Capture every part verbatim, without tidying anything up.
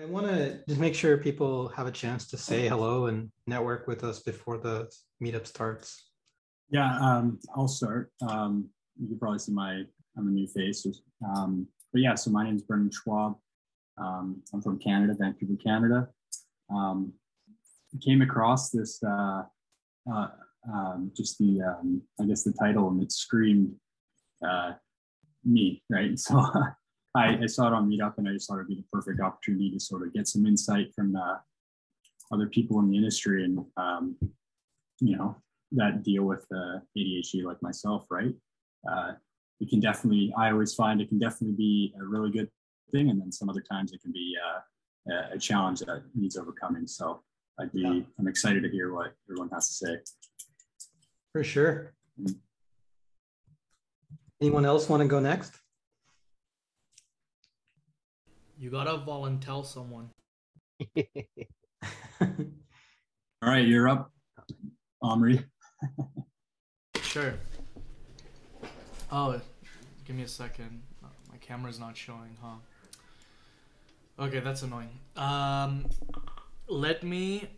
I want to just make sure people have a chance to say hello and network with us before the meetup starts. Yeah, um, I'll start. Um, you can probably see my, I'm a new face. Um, but yeah, so my name is Brendan Schwab. Um, I'm from Canada, Vancouver, Canada. Um, came across this, uh, uh, um, just the, um, I guess the title, and it screamed uh, me, right? So I, I saw it on Meetup, and I just thought it'd be the perfect opportunity to sort of get some insight from uh, other people in the industry, and um, you know, that deal with uh, A D H D like myself, right? Uh, it can definitely, I always find it can definitely be a really good thing, and then some other times it can be uh, a challenge that needs overcoming. So I'd be, yeah. I'm excited to hear what everyone has to say. For sure. Mm-hmm. Anyone else want to go next? You gotta volunteer someone. All right, you're up, Omri. Sure. Oh, give me a second. Oh, my camera's not showing, huh? Okay, that's annoying. Um, let me.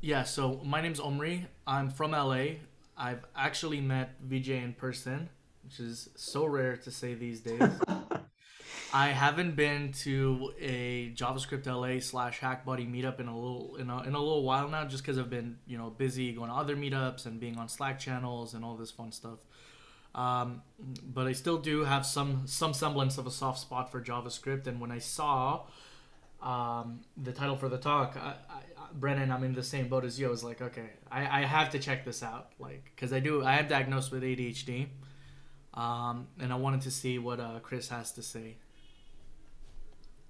Yeah, so my name's Omri. I'm from L A. I've actually met Vijay in person, which is so rare to say these days. I haven't been to a JavaScript L A slash HackBuddy meetup in a little in a, in a little while now, just because I've been, you know, busy going to other meetups and being on Slack channels and all this fun stuff. Um, but I still do have some some semblance of a soft spot for JavaScript. And when I saw um, the title for the talk, I, I, Brennan, I'm in the same boat as you. I was like, okay, I, I have to check this out, like, because I do I am diagnosed with A D H D, um, and I wanted to see what uh, Chris has to say.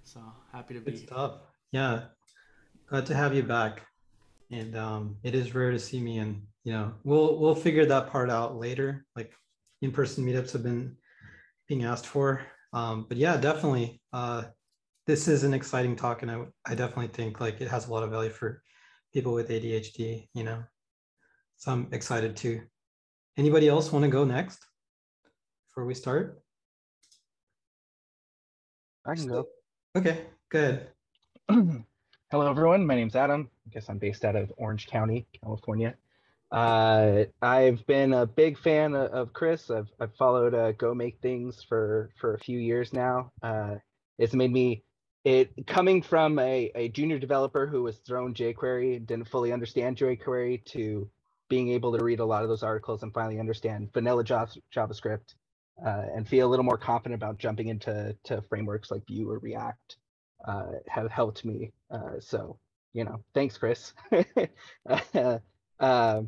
So happy to be here. Good stuff. Yeah, glad to have you back. And um, it is rare to see me, and you know, we'll we'll figure that part out later. Like, in-person meetups have been being asked for, um, but yeah, definitely. Uh, this is an exciting talk, and I I definitely think like it has a lot of value for people with A D H D. You know, so I'm excited too. Anybody else want to go next before we start? I can go. Okay, good. Hello, everyone. My name's Adam. I guess I'm based out of Orange County, California. Uh, I've been a big fan of, of Chris. I've, I've followed uh, Go Make Things for, for a few years now. Uh, it's made me, it coming from a, a junior developer who was thrown jQuery and didn't fully understand jQuery, to being able to read a lot of those articles and finally understand vanilla JavaScript. Uh, and feel a little more confident about jumping into to frameworks like Vue or React uh, have helped me. Uh, so, you know, thanks, Chris. uh, uh, but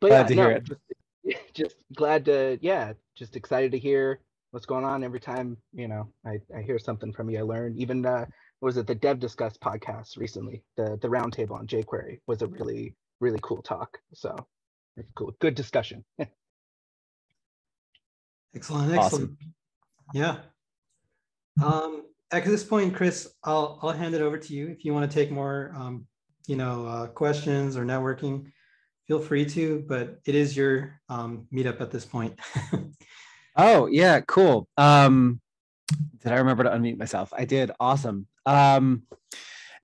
glad yeah, to no, hear it. Just, just glad to, yeah, just excited to hear what's going on. Every time, you know, I, I hear something from you, I learn. Even, uh, what was it, the Dev Discuss podcast recently, the, the roundtable on jQuery was a really, really cool talk. So, cool, good discussion. Excellent, excellent. Awesome. Yeah. Um, at this point, Chris, I'll I'll hand it over to you. If you want to take more, um, you know, uh, questions or networking, feel free to. But it is your um, meetup at this point. Oh yeah, cool. Um, did I remember to unmute myself? I did. Awesome. Um,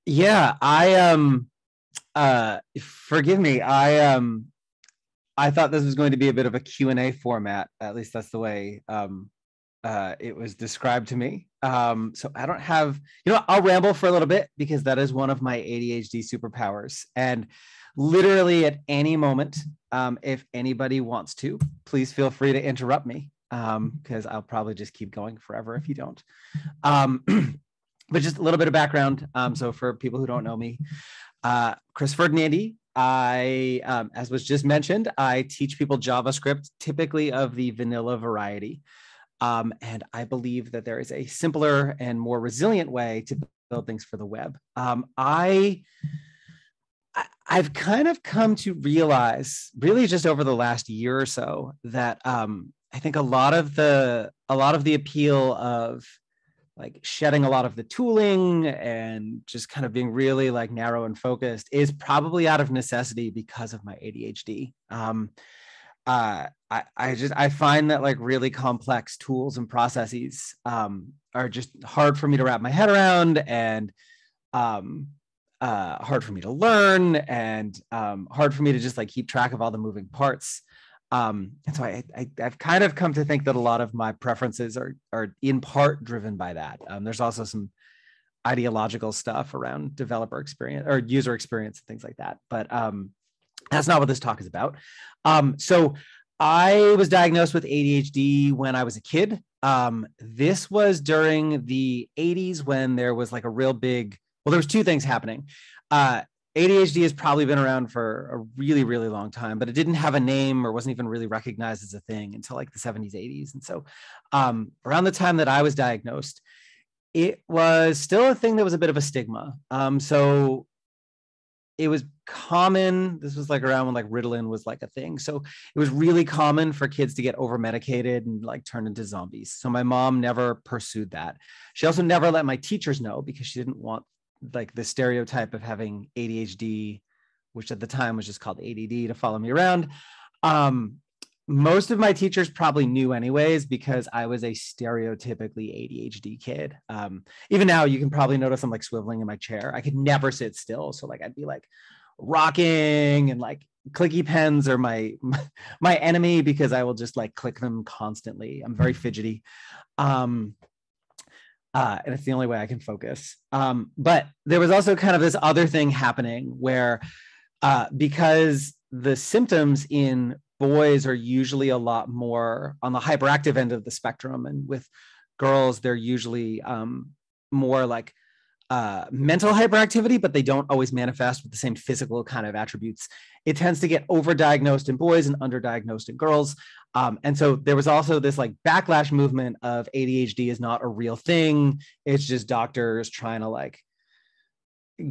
yeah, I um, uh, forgive me. I um. I thought this was going to be a bit of a Q and A format. At least that's the way um, uh, it was described to me. Um, so I don't have, you know, I'll ramble for a little bit because that is one of my A D H D superpowers. And literally at any moment, um, if anybody wants to, please feel free to interrupt me, because um, I'll probably just keep going forever if you don't. Um, but just a little bit of background. Um, so for people who don't know me, uh, Chris Ferdinandi. I, um, as was just mentioned, I teach people JavaScript, typically of the vanilla variety. Um, and I believe that there is a simpler and more resilient way to build things for the web. Um, I, I've kind of come to realize, really just over the last year or so, that um, I think a lot of the, a lot of the appeal of like shedding a lot of the tooling and just kind of being really like narrow and focused is probably out of necessity because of my A D H D. Um, uh, I, I just, I find that like really complex tools and processes um, are just hard for me to wrap my head around, and um, uh, hard for me to learn, and um, hard for me to just like keep track of all the moving parts. Um, and so I, I, I've kind of come to think that a lot of my preferences are, are in part driven by that. Um, there's also some ideological stuff around developer experience or user experience and things like that. But um, that's not what this talk is about. Um, so I was diagnosed with A D H D when I was a kid. Um, this was during the eighties when there was like a real big, well, there was two things happening. Uh, A D H D has probably been around for a really, really long time, but it didn't have a name or wasn't even really recognized as a thing until like the seventies, eighties. And so um, around the time that I was diagnosed, it was still a thing that was a bit of a stigma. Um, so it was common. This was like around when like Ritalin was like a thing. So it was really common for kids to get over-medicated and like turn into zombies. So my mom never pursued that. She also never let my teachers know because she didn't want like the stereotype of having A D H D, which at the time was just called A D D, to follow me around. Um, most of my teachers probably knew anyways, because I was a stereotypically A D H D kid. Um, even now you can probably notice I'm like swiveling in my chair. I could never sit still. So like, I'd be like rocking, and like clicky pens are my, my enemy because I will just like click them constantly. I'm very fidgety. Um, Uh, and it's the only way I can focus. Um, but there was also kind of this other thing happening where uh, because the symptoms in boys are usually a lot more on the hyperactive end of the spectrum, and with girls, they're usually um, more like uh, mental hyperactivity, but they don't always manifest with the same physical kind of attributes. It tends to get overdiagnosed in boys and underdiagnosed in girls. Um, and so there was also this like backlash movement of A D H D is not a real thing. It's just doctors trying to like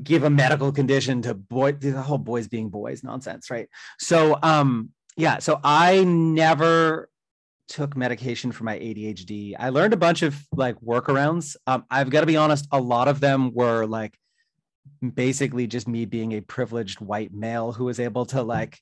give a medical condition to boy, the whole boys being boys nonsense, right? So um, yeah, so I never took medication for my A D H D. I learned a bunch of like workarounds. Um, I've got to be honest, a lot of them were like basically just me being a privileged white male who was able to like,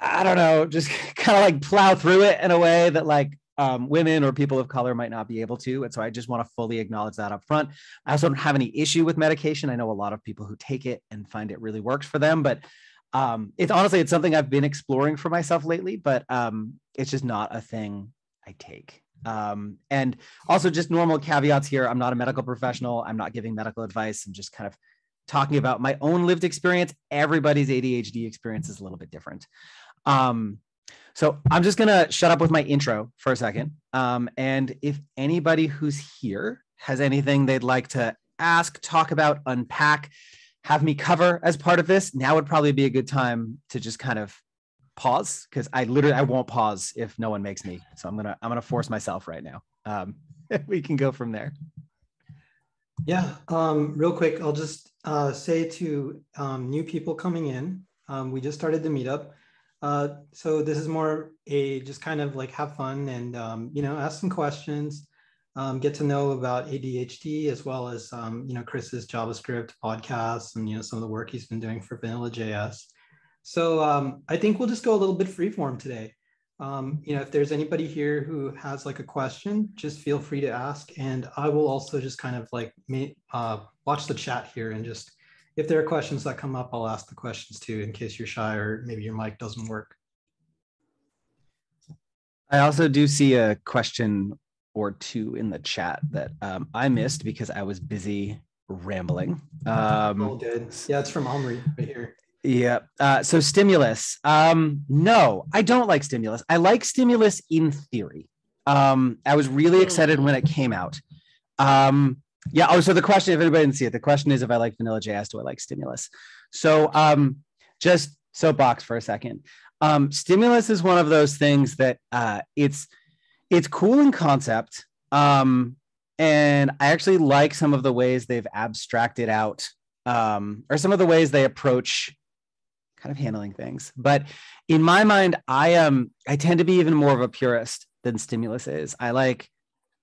I don't know, just kind of like plow through it in a way that like um, women or people of color might not be able to. And so I just want to fully acknowledge that up front. I also don't have any issue with medication. I know a lot of people who take it and find it really works for them, but um, it's honestly, it's something I've been exploring for myself lately, but um, it's just not a thing I take. Um, and also just normal caveats here. I'm not a medical professional. I'm not giving medical advice. I'm just kind of talking about my own lived experience. Everybody's A D H D experience is a little bit different. Um, so I'm just going to shut up with my intro for a second. Um, and if anybody who's here has anything they'd like to ask, talk about, unpack, have me cover as part of this, now would probably be a good time to just kind of pause. Cause I literally, I won't pause if no one makes me. So I'm going to, I'm going to force myself right now. Um, we can go from there. Yeah. Um, real quick, I'll just, uh, say to, um, new people coming in, um, we just started the meetup. Uh, so this is more a just kind of like have fun and, um, you know, ask some questions, um, get to know about A D H D as well as, um, you know, Chris's JavaScript podcasts and, you know, some of the work he's been doing for Vanilla J S. So um, I think we'll just go a little bit freeform today. Um, you know, if there's anybody here who has like a question, just feel free to ask. And I will also just kind of like uh, watch the chat here and just, if there are questions that come up, I'll ask the questions too, in case you're shy or maybe your mic doesn't work. I also do see a question or two in the chat that um, I missed because I was busy rambling. Um, All good. Yeah, it's from Omri right here. Yeah. Uh, so stimulus. Um, no, I don't like stimulus. I like stimulus in theory. Um, I was really excited when it came out. Um, Yeah. Oh, so the question, if anybody didn't see it, the question is, if I like Vanilla J S, do I like stimulus? So um, just soapbox for a second. Um, stimulus is one of those things that uh, it's it's cool in concept. Um, and I actually like some of the ways they've abstracted out um, or some of the ways they approach kind of handling things. But in my mind, I am I tend to be even more of a purist than stimulus is. I like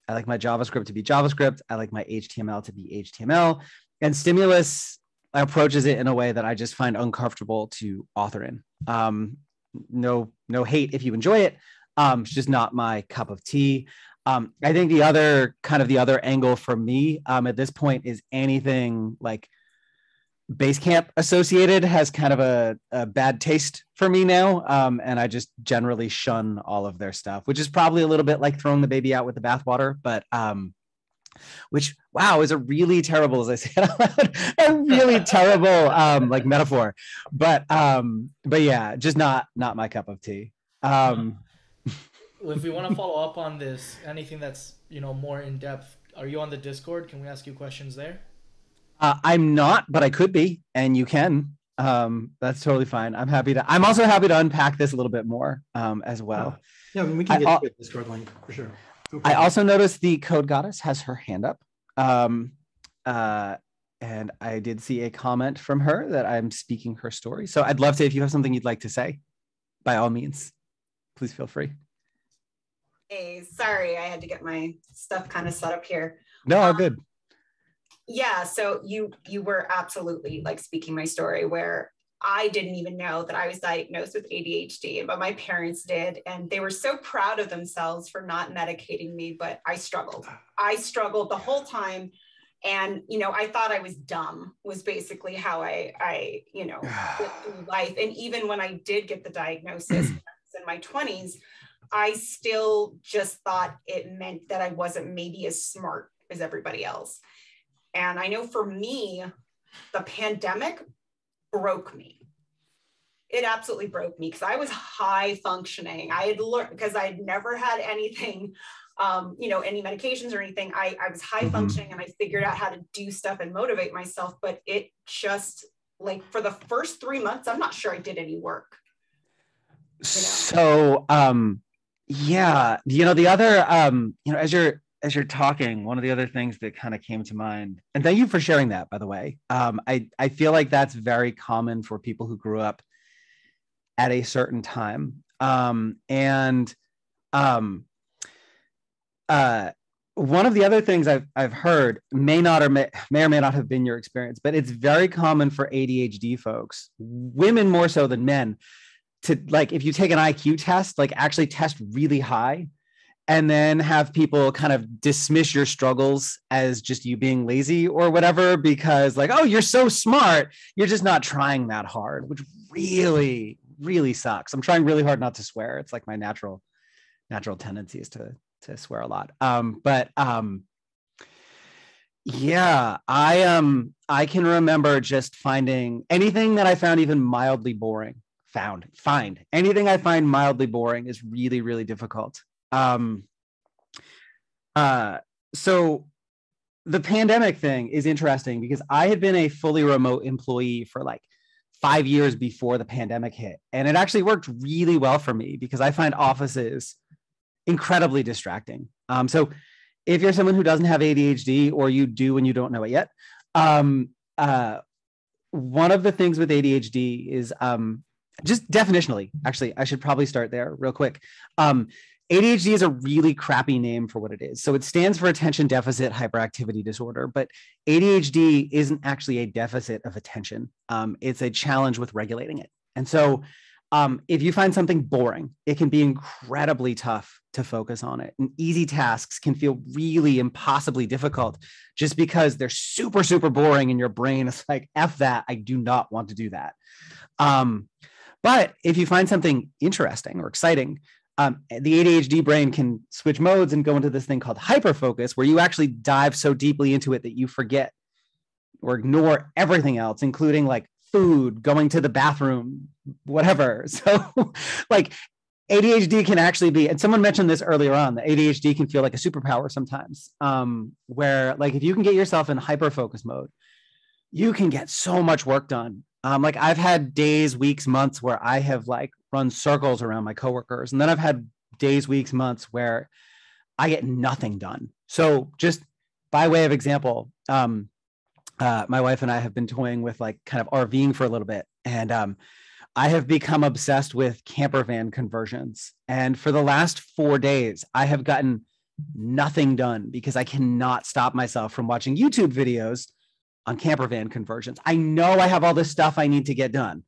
I like my JavaScript to be JavaScript. I like my H T M L to be H T M L. And stimulus approaches it in a way that I just find uncomfortable to author in. Um, no, no hate if you enjoy it. Um, it's just not my cup of tea. Um, I think the other kind of the other angle for me um, at this point is anything like Basecamp associated has kind of a, a bad taste for me now. Um, and I just generally shun all of their stuff, which is probably a little bit like throwing the baby out with the bathwater, but um, which, wow, is a really terrible, as I said out loud, a really terrible um, like metaphor. But um, but yeah, just not not my cup of tea. Um, If we want to follow up on this, anything that's, you know, more in depth, are you on the Discord? Can we ask you questions there? Uh, I'm not, but I could be, and you can. Um, that's totally fine. I'm happy to. I'm also happy to unpack this a little bit more um, as well. Yeah, yeah, we can get to the Discord link for sure. Okay. I also noticed the Code Goddess has her hand up, um, uh, and I did see a comment from her that I'm speaking her story. So I'd love to, if you have something you'd like to say, by all means, please feel free. Hey, sorry, I had to get my stuff kind of set up here. No, um, good. Yeah, so you you were absolutely like speaking my story, where I didn't even know that I was diagnosed with A D H D, but my parents did, and they were so proud of themselves for not medicating me, but I struggled. I struggled the whole time, and you know, I thought I was dumb, was basically how I, I you know, lived through life. And even when I did get the diagnosis in my twenties, I still just thought it meant that I wasn't maybe as smart as everybody else. And I know for me, the pandemic broke me. It absolutely broke me because I was high functioning. I had learned, because I'd never had anything, um, you know, any medications or anything. I, I was high functioning, and I figured out how to do stuff and motivate myself. But it just, like, for the first three months, I'm not sure I did any work. You know? So, um, yeah, you know, the other, um, you know, as you're, as you're talking, one of the other things that kind of came to mind, and thank you for sharing that, by the way. Um, I, I feel like that's very common for people who grew up at a certain time. Um, and um, uh, one of the other things I've, I've heard may not or may, may or may not have been your experience, but it's very common for A D H D folks, women more so than men, to, like, if you take an I Q test, like actually test really high, and then have people kind of dismiss your struggles as just you being lazy or whatever, because like, oh, you're so smart, you're just not trying that hard, which really, really sucks. I'm trying really hard not to swear. It's like my natural, natural tendency is to, to swear a lot. Um, but um, yeah, I, um, I can remember just finding anything that I found even mildly boring. Found, find. Anything I find mildly boring is really, really difficult. Um, uh, so the pandemic thing is interesting because I had been a fully remote employee for like five years before the pandemic hit. And it actually worked really well for me because I find offices incredibly distracting. Um, so if you're someone who doesn't have A D H D, or you do and you don't know it yet, um, uh, one of the things with A D H D is, um, just definitionally, actually, I should probably start there real quick. Um, A D H D is a really crappy name for what it is. So it stands for attention deficit hyperactivity disorder, but A D H D isn't actually a deficit of attention. Um, it's a challenge with regulating it. And so um, if you find something boring, it can be incredibly tough to focus on it. And easy tasks can feel really impossibly difficult just because they're super, super boring, and your brain is like, F that, I do not want to do that. Um, But if you find something interesting or exciting, um, the A D H D brain can switch modes and go into this thing called hyperfocus, where you actually dive so deeply into it that you forget or ignore everything else, including like food, going to the bathroom, whatever. So like A D H D can actually be, and someone mentioned this earlier on, that A D H D can feel like a superpower sometimes, um, where like if you can get yourself in hyperfocus mode, you can get so much work done. Um, like I've had days, weeks, months where I have like run circles around my coworkers. And then I've had days, weeks, months where I get nothing done. So just by way of example, um, uh, my wife and I have been toying with like kind of RVing for a little bit. And um, I have become obsessed with camper van conversions. And for the last four days, I have gotten nothing done because I cannot stop myself from watching YouTube videos on camper van conversions. I know I have all this stuff I need to get done,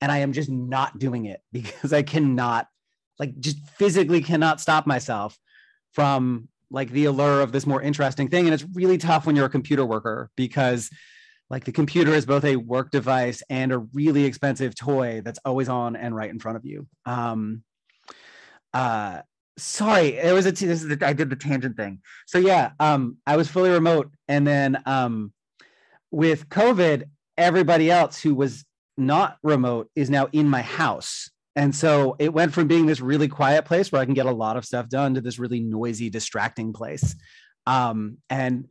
and I am just not doing it because I cannot, like, just physically cannot stop myself from like the allure of this more interesting thing. And it's really tough when you're a computer worker, because like the computer is both a work device and a really expensive toy that's always on and right in front of you. Um, uh, sorry, it was a t this is the, I did the tangent thing. So yeah, um, I was fully remote, and then um, with COVID, everybody else who was not remote is now in my house. And so it went from being this really quiet place where I can get a lot of stuff done to this really noisy, distracting place. Um, and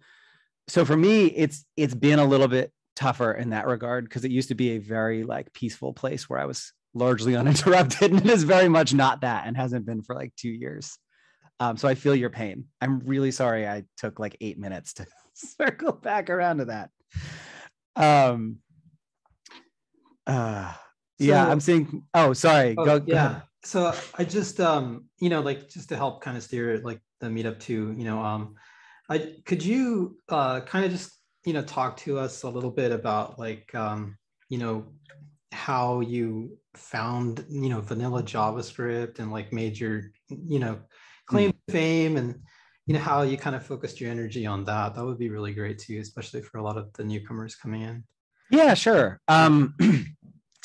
so for me, it's it's been a little bit tougher in that regard, because it used to be a very like peaceful place where I was largely uninterrupted, and it is very much not that, and hasn't been for like two years. Um, so I feel your pain. I'm really sorry I took like eight minutes to circle back around to that. Um, uh, So, yeah, I'm seeing. Oh, sorry. Oh, go, go yeah. Ahead. So I just, um, you know, like just to help kind of steer like the meetup to, you know, um, I could you uh, kind of just, you know, talk to us a little bit about like, um, you know, how you found, you know, vanilla JavaScript and like made your, you know, claim mm-hmm. fame, and, you know, how you kind of focused your energy on that. That would be really great too, especially for a lot of the newcomers coming in. Yeah, sure. Um,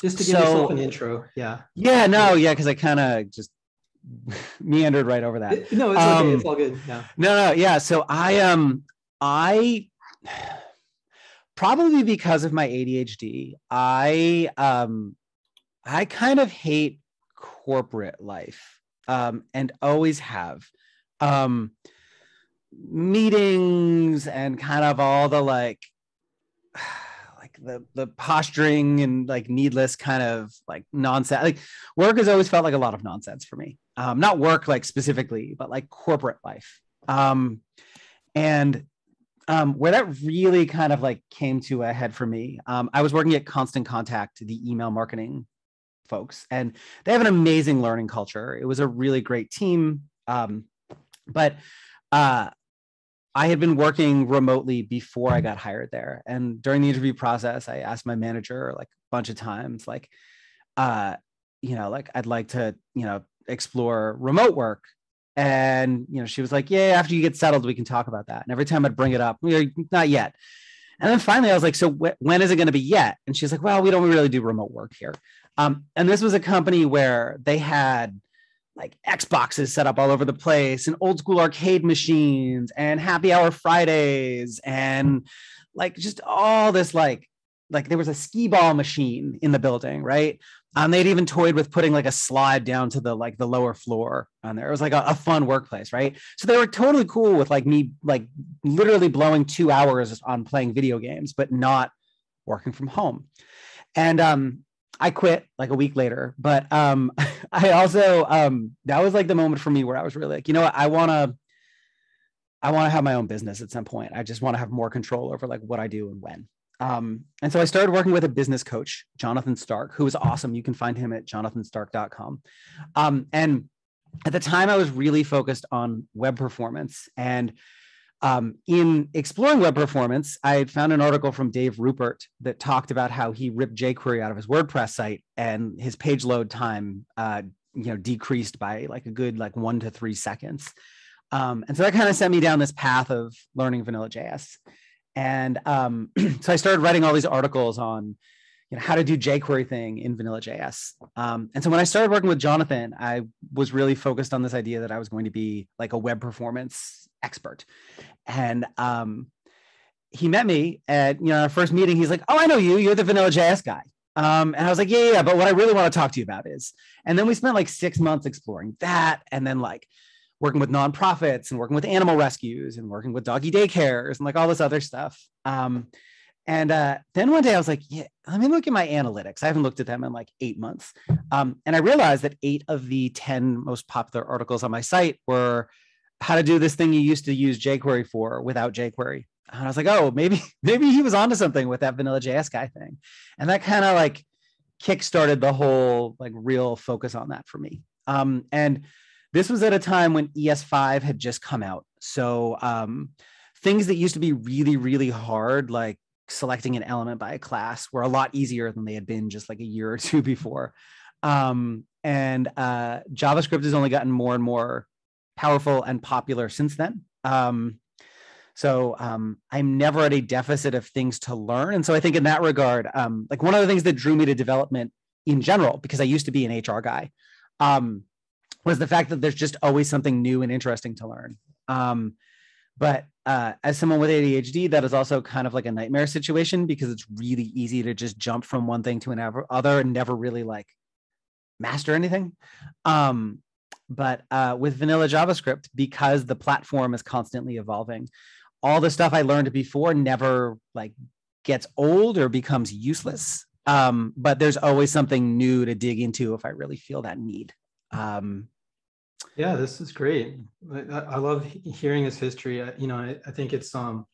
Just to give so, yourself an intro, yeah. Yeah, no, yeah, because I kind of just meandered right over that. No, it's um, okay. It's all good. Yeah. No, no, yeah. So I um, I probably because of my A D H D, I um, I kind of hate corporate life, um, and always have, um, meetings and kind of all the like. The, the posturing and like needless kind of like nonsense. Like work has always felt like a lot of nonsense for me. Um, not work like specifically, but like corporate life. Um, and um, where that really kind of like came to a head for me, um, I was working at Constant Contact, the email marketing folks, and they have an amazing learning culture. It was a really great team. Um, but uh, I had been working remotely before I got hired there. And during the interview process, I asked my manager like a bunch of times, like, uh, you know, like I'd like to, you know, explore remote work. And, you know, she was like, yeah, after you get settled, we can talk about that. And every time I'd bring it up, we were, not yet. And then finally I was like, so wh when is it going to be yet? And she's like, well, we don't really do remote work here. Um, and this was a company where they had like Xboxes set up all over the place, and old school arcade machines, and happy hour Fridays, and like just all this like, like there was a skee ball machine in the building, right? Um, they'd even toyed with putting like a slide down to the like the lower floor on there. It was like a, a fun workplace, right? So they were totally cool with like me like literally blowing two hours on playing video games, but not working from home. And um, I quit like a week later, but um, I also, um, that was like the moment for me where I was really like, you know what, I want to, I want to have my own business at some point. I just want to have more control over like what I do and when. Um, and so I started working with a business coach, Jonathan Stark, who was awesome. You can find him at jonathan stark dot com. Um, and at the time I was really focused on web performance, and Um, in exploring web performance, I found an article from Dave Rupert that talked about how he ripped jQuery out of his WordPress site, and his page load time, uh, you know, decreased by like a good like one to three seconds. Um, and so that kind of sent me down this path of learning vanilla J S. And um, so I started writing all these articles on, you know, how to do jQuery thing in vanilla J S. Um, and so when I started working with Jonathan, I was really focused on this idea that I was going to be like a web performance expert. And um, he met me at, you know, our first meeting. He's like, oh, I know you, you're the vanilla J S guy. Um, and I was like, yeah, yeah, yeah, but what I really want to talk to you about is, and then we spent like six months exploring that. And then like working with nonprofits, and working with animal rescues, and working with doggy daycares, and like all this other stuff. Um, and uh, then one day I was like, yeah, let me look at my analytics. I haven't looked at them in like eight months. Um, and I realized that eight of the ten most popular articles on my site were how to do this thing you used to use jQuery for without jQuery. And I was like, oh, maybe, maybe he was onto something with that vanilla J S guy thing. And that kind of like kickstarted the whole like real focus on that for me. Um, and this was at a time when E S five had just come out. So um, things that used to be really, really hard, like selecting an element by a class, were a lot easier than they had been just like a year or two before. Um, and uh, JavaScript has only gotten more and more powerful and popular since then. Um, so um, I'm never at a deficit of things to learn. And so I think in that regard, um, like one of the things that drew me to development in general, because I used to be an H R guy, um, was the fact that there's just always something new and interesting to learn. Um, but uh, as someone with A D H D, that is also kind of like a nightmare situation, because it's really easy to just jump from one thing to another and never really like master anything. Um, but uh, with vanilla JavaScript, because the platform is constantly evolving, all the stuff I learned before never like gets old or becomes useless. Um, but there's always something new to dig into if I really feel that need. Um, yeah, this is great. I, I love hearing his history. I, you know, I, I think it's, um,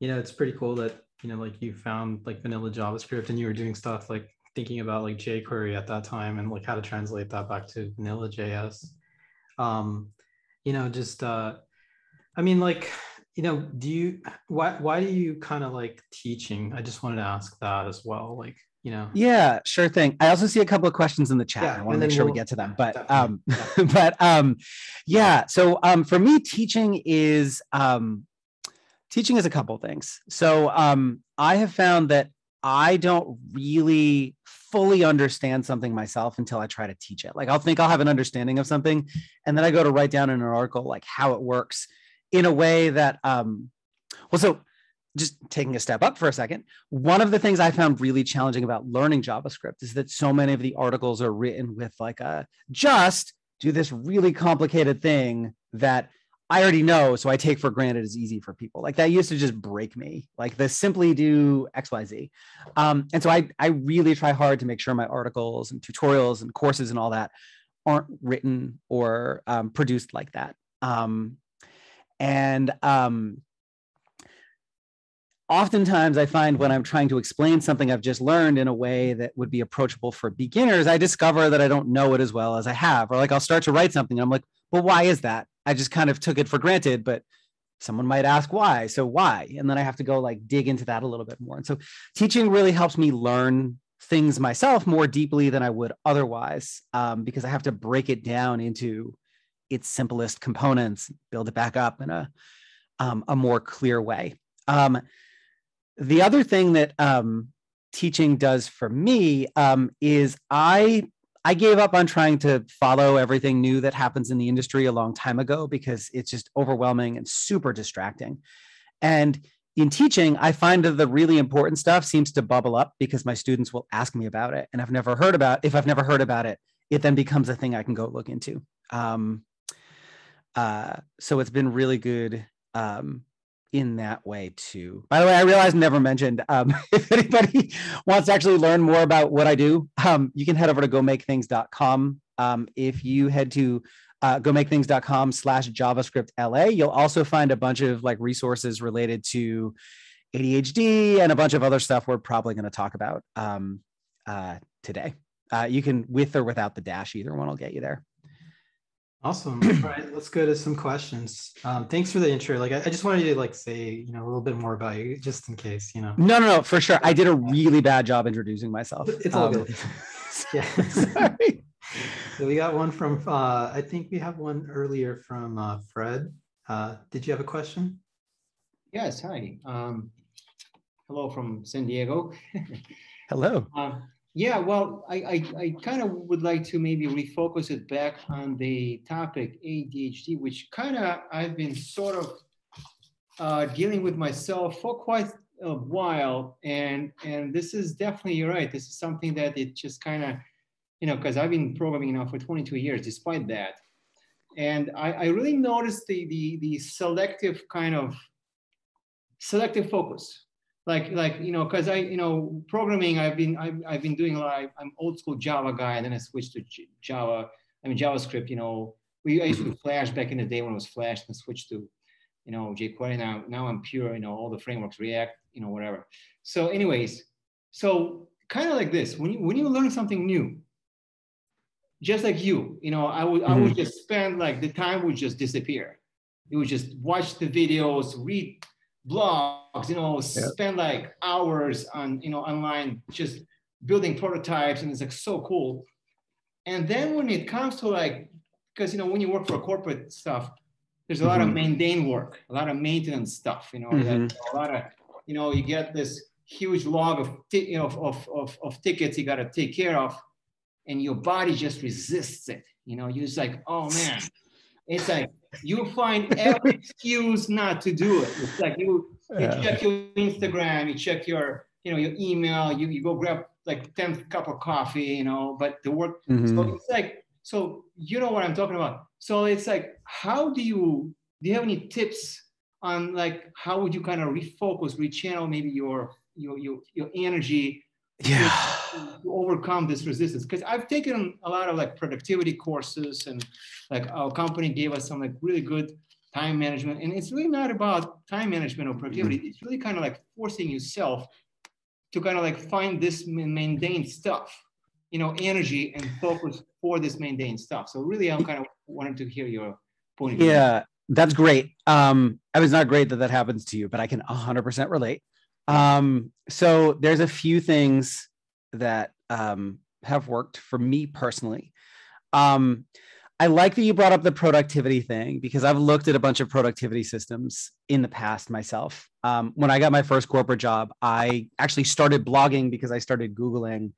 you know, it's pretty cool that, you know, like you found like vanilla JavaScript and you were doing stuff like thinking about like jQuery at that time and like how to translate that back to vanilla J S. Um, you know, just, uh, I mean, like, you know, do you, why, why do you kind of like teaching? I just wanted to ask that as well. Like, you know. Yeah, sure thing. I also see a couple of questions in the chat. Yeah, I want to make sure we'll, we get to them, but um, but um, yeah. So um, for me, teaching is um, teaching is a couple of things. So um, I have found that I don't really fully understand something myself until I try to teach it. Like I'll think I'll have an understanding of something, and then I go to write down in an article like how it works in a way that um, well, so. Just taking a step up for a second, one of the things I found really challenging about learning JavaScript is that so many of the articles are written with like a just do this really complicated thing that I already know, so I take for granted is easy for people. Like that used to just break me, like the simply do X Y Z. Um, and so I, I really try hard to make sure my articles and tutorials and courses and all that aren't written or um, produced like that. Um, and um, Oftentimes I find when I'm trying to explain something I've just learned in a way that would be approachable for beginners, I discover that I don't know it as well as I have, or like I'll start to write something and I'm like, well, why is that? I just kind of took it for granted, but someone might ask why, so why? And then I have to go like dig into that a little bit more. And so teaching really helps me learn things myself more deeply than I would otherwise, um, because I have to break it down into its simplest components, build it back up in a, um, a more clear way. Um, The other thing that um, teaching does for me um, is I I gave up on trying to follow everything new that happens in the industry a long time ago, because it's just overwhelming and super distracting. And in teaching, I find that the really important stuff seems to bubble up because my students will ask me about it, and I've never heard about. If I've never heard about it, it then becomes a thing I can go look into. Um, uh, so it's been really good. Um, in that way too. By the way, I realized I never mentioned, um, if anybody wants to actually learn more about what I do, um, you can head over to go make things dot com. Um, if you head to uh, go make things dot com slash JavaScript L A, you'll also find a bunch of like resources related to A D H D and a bunch of other stuff we're probably gonna talk about um, uh, today. Uh, you can, with or without the dash, either one will get you there. Awesome. All right, let's go to some questions. Um, thanks for the intro. Like, I, I just wanted you to like say, you know, a little bit more about you, just in case, you know. No, no, no, for sure. I did a really bad job introducing myself. It's all um, good. Yeah. Sorry. So we got one from. Uh, I think we have one earlier from uh, Fred. Uh, did you have a question? Yes. Hi. Um, hello from San Diego. Hello. Uh, Yeah, well, I, I, I kind of would like to maybe refocus it back on the topic A D H D, which kind of I've been sort of uh, dealing with myself for quite a while. And, and this is definitely, you're right, this is something that it just kind of, you know, because I've been programming now for twenty-two years, despite that. And I, I really noticed the, the, the selective kind of, selective focus. Like, like, you know, because I, you know, programming, I've been, I've, I've been doing a lot, of, I'm old school Java guy, and then I switched to Java, I mean, JavaScript, you know, we I used to do Flash back in the day when it was Flash, and switched to, you know, jQuery, now, now I'm pure, you know, all the frameworks, React, you know, whatever. So anyways, so kind of like this, when you, when you learn something new, just like you, you know, I would, mm-hmm. I would just spend, like, the time would just disappear. You would just watch the videos, read blogs, you know, yeah. Spend like hours on, you know, online just building prototypes, and it's like so cool. And then when it comes to like because, you know, when you work for corporate stuff, there's a lot mm-hmm. of mundane work, a lot of maintenance stuff, you know, mm-hmm. that, a lot of, you know, you get this huge log of, you know, of, of, of tickets you got to take care of, and your body just resists it. You know, you're just like, oh man, it's like, you find every excuse not to do it. It's like you, you yeah. check your Instagram, you check your, you know, your email, you, you go grab like tenth cup of coffee, you know, but the work, mm-hmm. so it's like, so you know what I'm talking about. So it's like, how do you, do you have any tips on like, how would you kind of refocus, rechannel maybe your, your, your, your energy yeah. to, to overcome this resistance? Because I've taken a lot of like productivity courses, and like our company gave us some like really good time management. And it's really not about time management or productivity. Mm-hmm. It's really kind of like forcing yourself to kind of like find this mundane stuff, you know, energy and focus for this mundane stuff. So really, I'm kind of wanted to hear your point. Yeah, that's great. Um, I was not great that that happens to you, but I can one hundred percent relate. Um, so there's a few things that um, have worked for me personally. Um, I like that you brought up the productivity thing, because I've looked at a bunch of productivity systems in the past myself. Um, when I got my first corporate job, I actually started blogging because I started Googling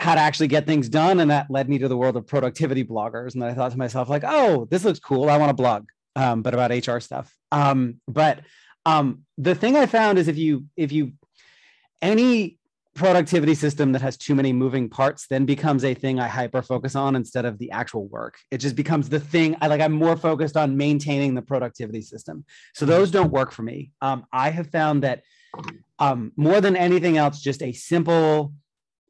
how to actually get things done. And that led me to the world of productivity bloggers. And then I thought to myself, like, oh, this looks cool. I want to blog, um, but about H R stuff. Um, but um, the thing I found is if you, if you, any productivity system that has too many moving parts then becomes a thing I hyper focus on instead of the actual work. It just becomes the thing I like. I'm more focused on maintaining the productivity system. So those don't work for me. Um, I have found that um, more than anything else, just a simple,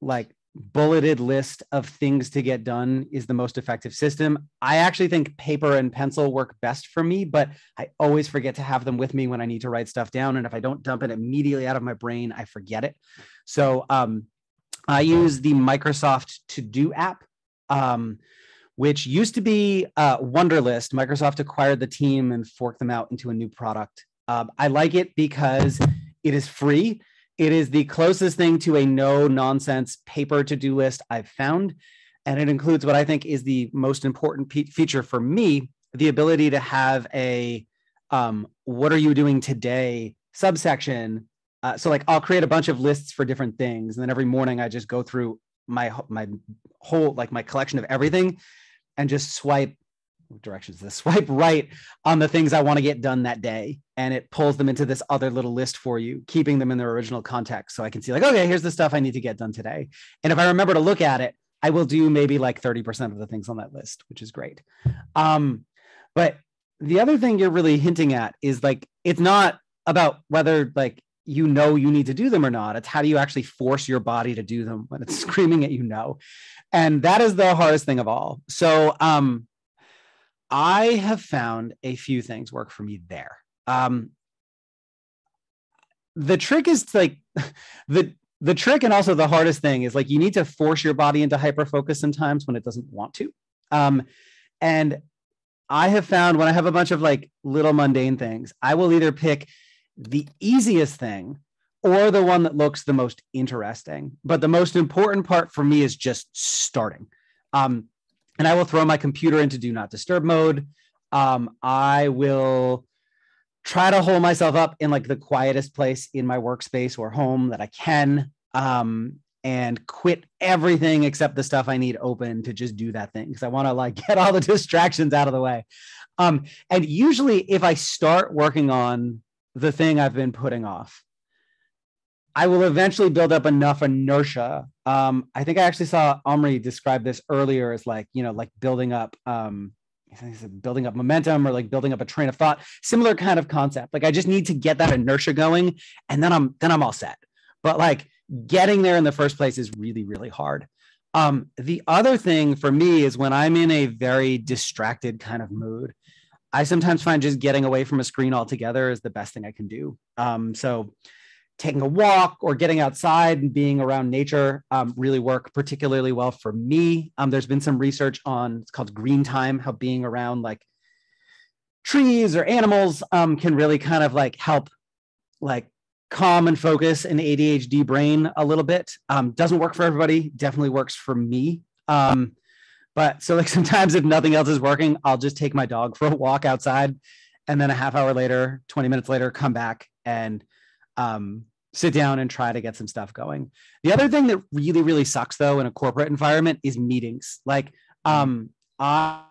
like bulleted list of things to get done is the most effective system. I actually think paper and pencil work best for me, but I always forget to have them with me when I need to write stuff down. And if I don't dump it immediately out of my brain, I forget it. So um, I use the Microsoft To-Do app, um, which used to be uh, Wunderlist. Microsoft acquired the team and forked them out into a new product. Uh, I like it because it is free. It is the closest thing to a no-nonsense paper to-do list I've found, and it includes what I think is the most important pe- feature for me, the ability to have a um, what are you doing today subsection. Uh, so like I'll create a bunch of lists for different things, and then every morning I just go through my, my whole, like my collection of everything and just swipe directions, the swipe right on the things I want to get done that day. And it pulls them into this other little list for you, keeping them in their original context. So I can see like, okay, here's the stuff I need to get done today. And if I remember to look at it, I will do maybe like thirty percent of the things on that list, which is great. Um, but the other thing you're really hinting at is like, it's not about whether like, you know, you need to do them or not. It's how do you actually force your body to do them when it's screaming at you no. And that is the hardest thing of all. So, um, I have found a few things work for me there. Um, the trick is to like the the trick, and also the hardest thing is like you need to force your body into hyperfocus sometimes when it doesn't want to. Um, and I have found when I have a bunch of like little mundane things, I will either pick the easiest thing or the one that looks the most interesting. But the most important part for me is just starting. Um, And I will throw my computer into do not disturb mode. Um, I will try to hold myself up in like the quietest place in my workspace or home that I can, um, and quit everything except the stuff I need open to just do that thing, because I want to like get all the distractions out of the way. Um, and usually if I start working on the thing I've been putting off, I will eventually build up enough inertia. Um, I think I actually saw Omri describe this earlier as like, you know, like building up, um, building up momentum or like building up a train of thought, similar kind of concept. Like I just need to get that inertia going and then I'm, then I'm all set. But like getting there in the first place is really, really hard. Um, the other thing for me is when I'm in a very distracted kind of mood, I sometimes find just getting away from a screen altogether is the best thing I can do. Um, so taking a walk or getting outside and being around nature um, really work particularly well for me. Um, there's been some research on, it's called green time, how being around like trees or animals um, can really kind of like help like calm and focus an A D H D brain a little bit. Um, doesn't work for everybody, definitely works for me. Um, But so like sometimes if nothing else is working, I'll just take my dog for a walk outside. And then a half hour later, twenty minutes later, come back and um, sit down and try to get some stuff going. The other thing that really, really sucks though in a corporate environment is meetings. Like um, I,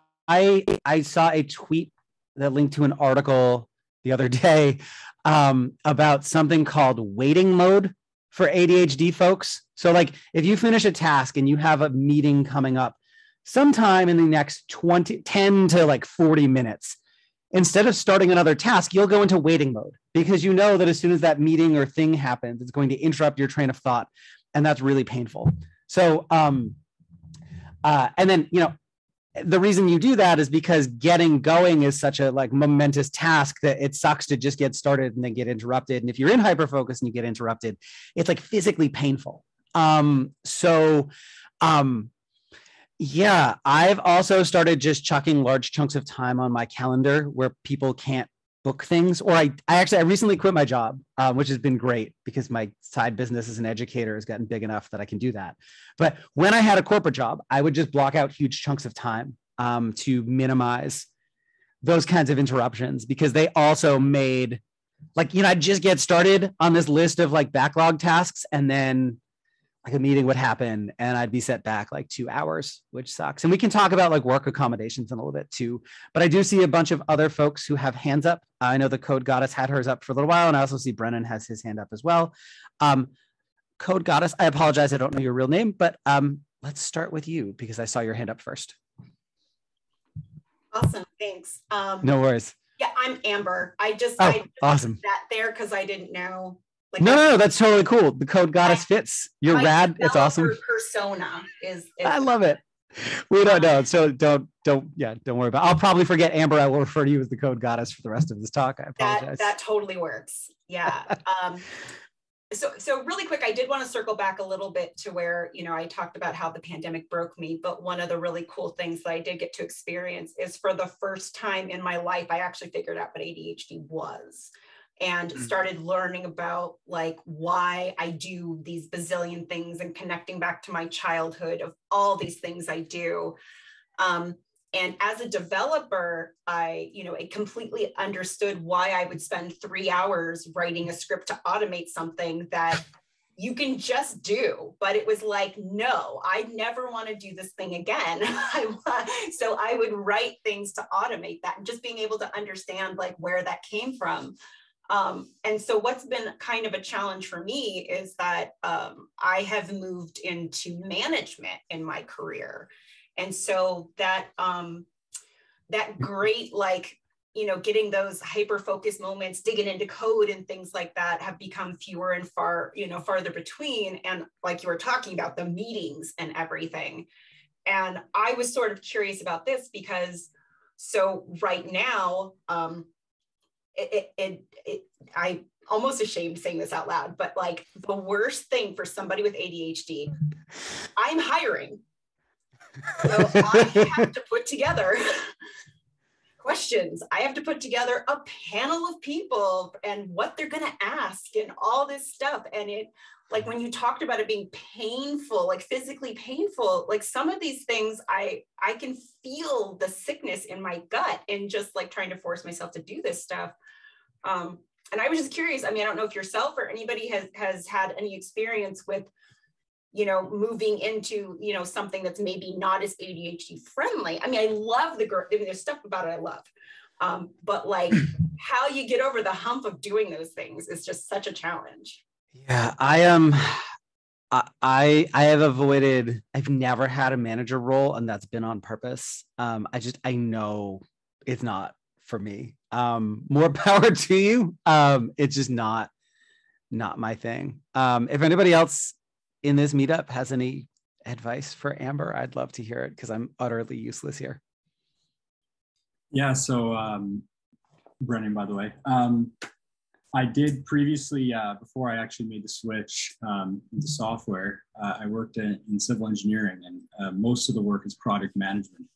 I saw a tweet that linked to an article the other day um, about something called waiting mode for A D H D folks. So like if you finish a task and you have a meeting coming up sometime in the next ten to like forty minutes, instead of starting another task, you'll go into waiting mode because you know that as soon as that meeting or thing happens, it's going to interrupt your train of thought. And that's really painful. So, um, uh, and then, you know, the reason you do that is because getting going is such a like momentous task that it sucks to just get started and then get interrupted. And if you're in hyperfocus and you get interrupted, it's like physically painful. Um, so, um, yeah, I've also started just chucking large chunks of time on my calendar where people can't book things. Or I, I actually, I recently quit my job, uh, which has been great because my side business as an educator has gotten big enough that I can do that. But when I had a corporate job, I would just block out huge chunks of time um, to minimize those kinds of interruptions because they also made, like, you know, I'd just get started on this list of like backlog tasks and then like a meeting would happen and I'd be set back like two hours, which sucks. And we can talk about like work accommodations in a little bit too, but I do see a bunch of other folks who have hands up. I know the Code Goddess had hers up for a little while. And I also see Brendan has his hand up as well. Um, Code Goddess, I apologize. I don't know your real name, but um, let's start with you because I saw your hand up first. Awesome, thanks. Um, no worries. Yeah, I'm Amber. I just, oh, I just awesome. that there because I didn't know. Like no, no, no, that's totally cool. The Code Goddess I, fits. You're I rad. It's awesome. Persona is, is. I love it. We don't know, so don't, don't, yeah, don't worry about it. I'll probably forget Amber. I will refer to you as the Code Goddess for the rest of this talk. I apologize. That, that totally works. Yeah. um, so, so really quick, I did want to circle back a little bit to where, you know, I talked about how the pandemic broke me, but one of the really cool things that I did get to experience is for the first time in my life, I actually figured out what A D H D was. And started learning about like why I do these bazillion things and connecting back to my childhood of all these things I do. Um, and as a developer, I, you know, I completely understood why I would spend three hours writing a script to automate something that you can just do, but it was like, no, I never want to do this thing again. So I would write things to automate that and just being able to understand like where that came from. Um, and so what's been kind of a challenge for me is that um, I have moved into management in my career. And so that, um, that great, like, you know, getting those hyper-focused moments, digging into code and things like that have become fewer and far, you know, farther between. And like you were talking about the meetings and everything. And I was sort of curious about this because, so right now, um, It, it, it, I'm almost ashamed saying this out loud, but like the worst thing for somebody with A D H D, I'm hiring. So I have to put together questions. I have to put together a panel of people and what they're going to ask and all this stuff. And it, like when you talked about it being painful, like physically painful, like some of these things, I, I can feel the sickness in my gut and just like trying to force myself to do this stuff. Um, and I was just curious, I mean, I don't know if yourself or anybody has, has had any experience with, you know, moving into, you know, something that's maybe not as A D H D friendly. I mean, I love the girl, I mean, there's stuff about it I love, um, but like how you get over the hump of doing those things is just such a challenge. Yeah, I um, I I have avoided. I've never had a manager role, and that's been on purpose. Um, I just I know it's not for me. Um, more power to you. Um, it's just not not my thing. Um, if anybody else in this meetup has any advice for Amber, I'd love to hear it because I'm utterly useless here. Yeah. So, um, Brendan, by the way. Um, I did previously, uh, before I actually made the switch um, into software, uh, I worked in, in civil engineering, and uh, most of the work is product management.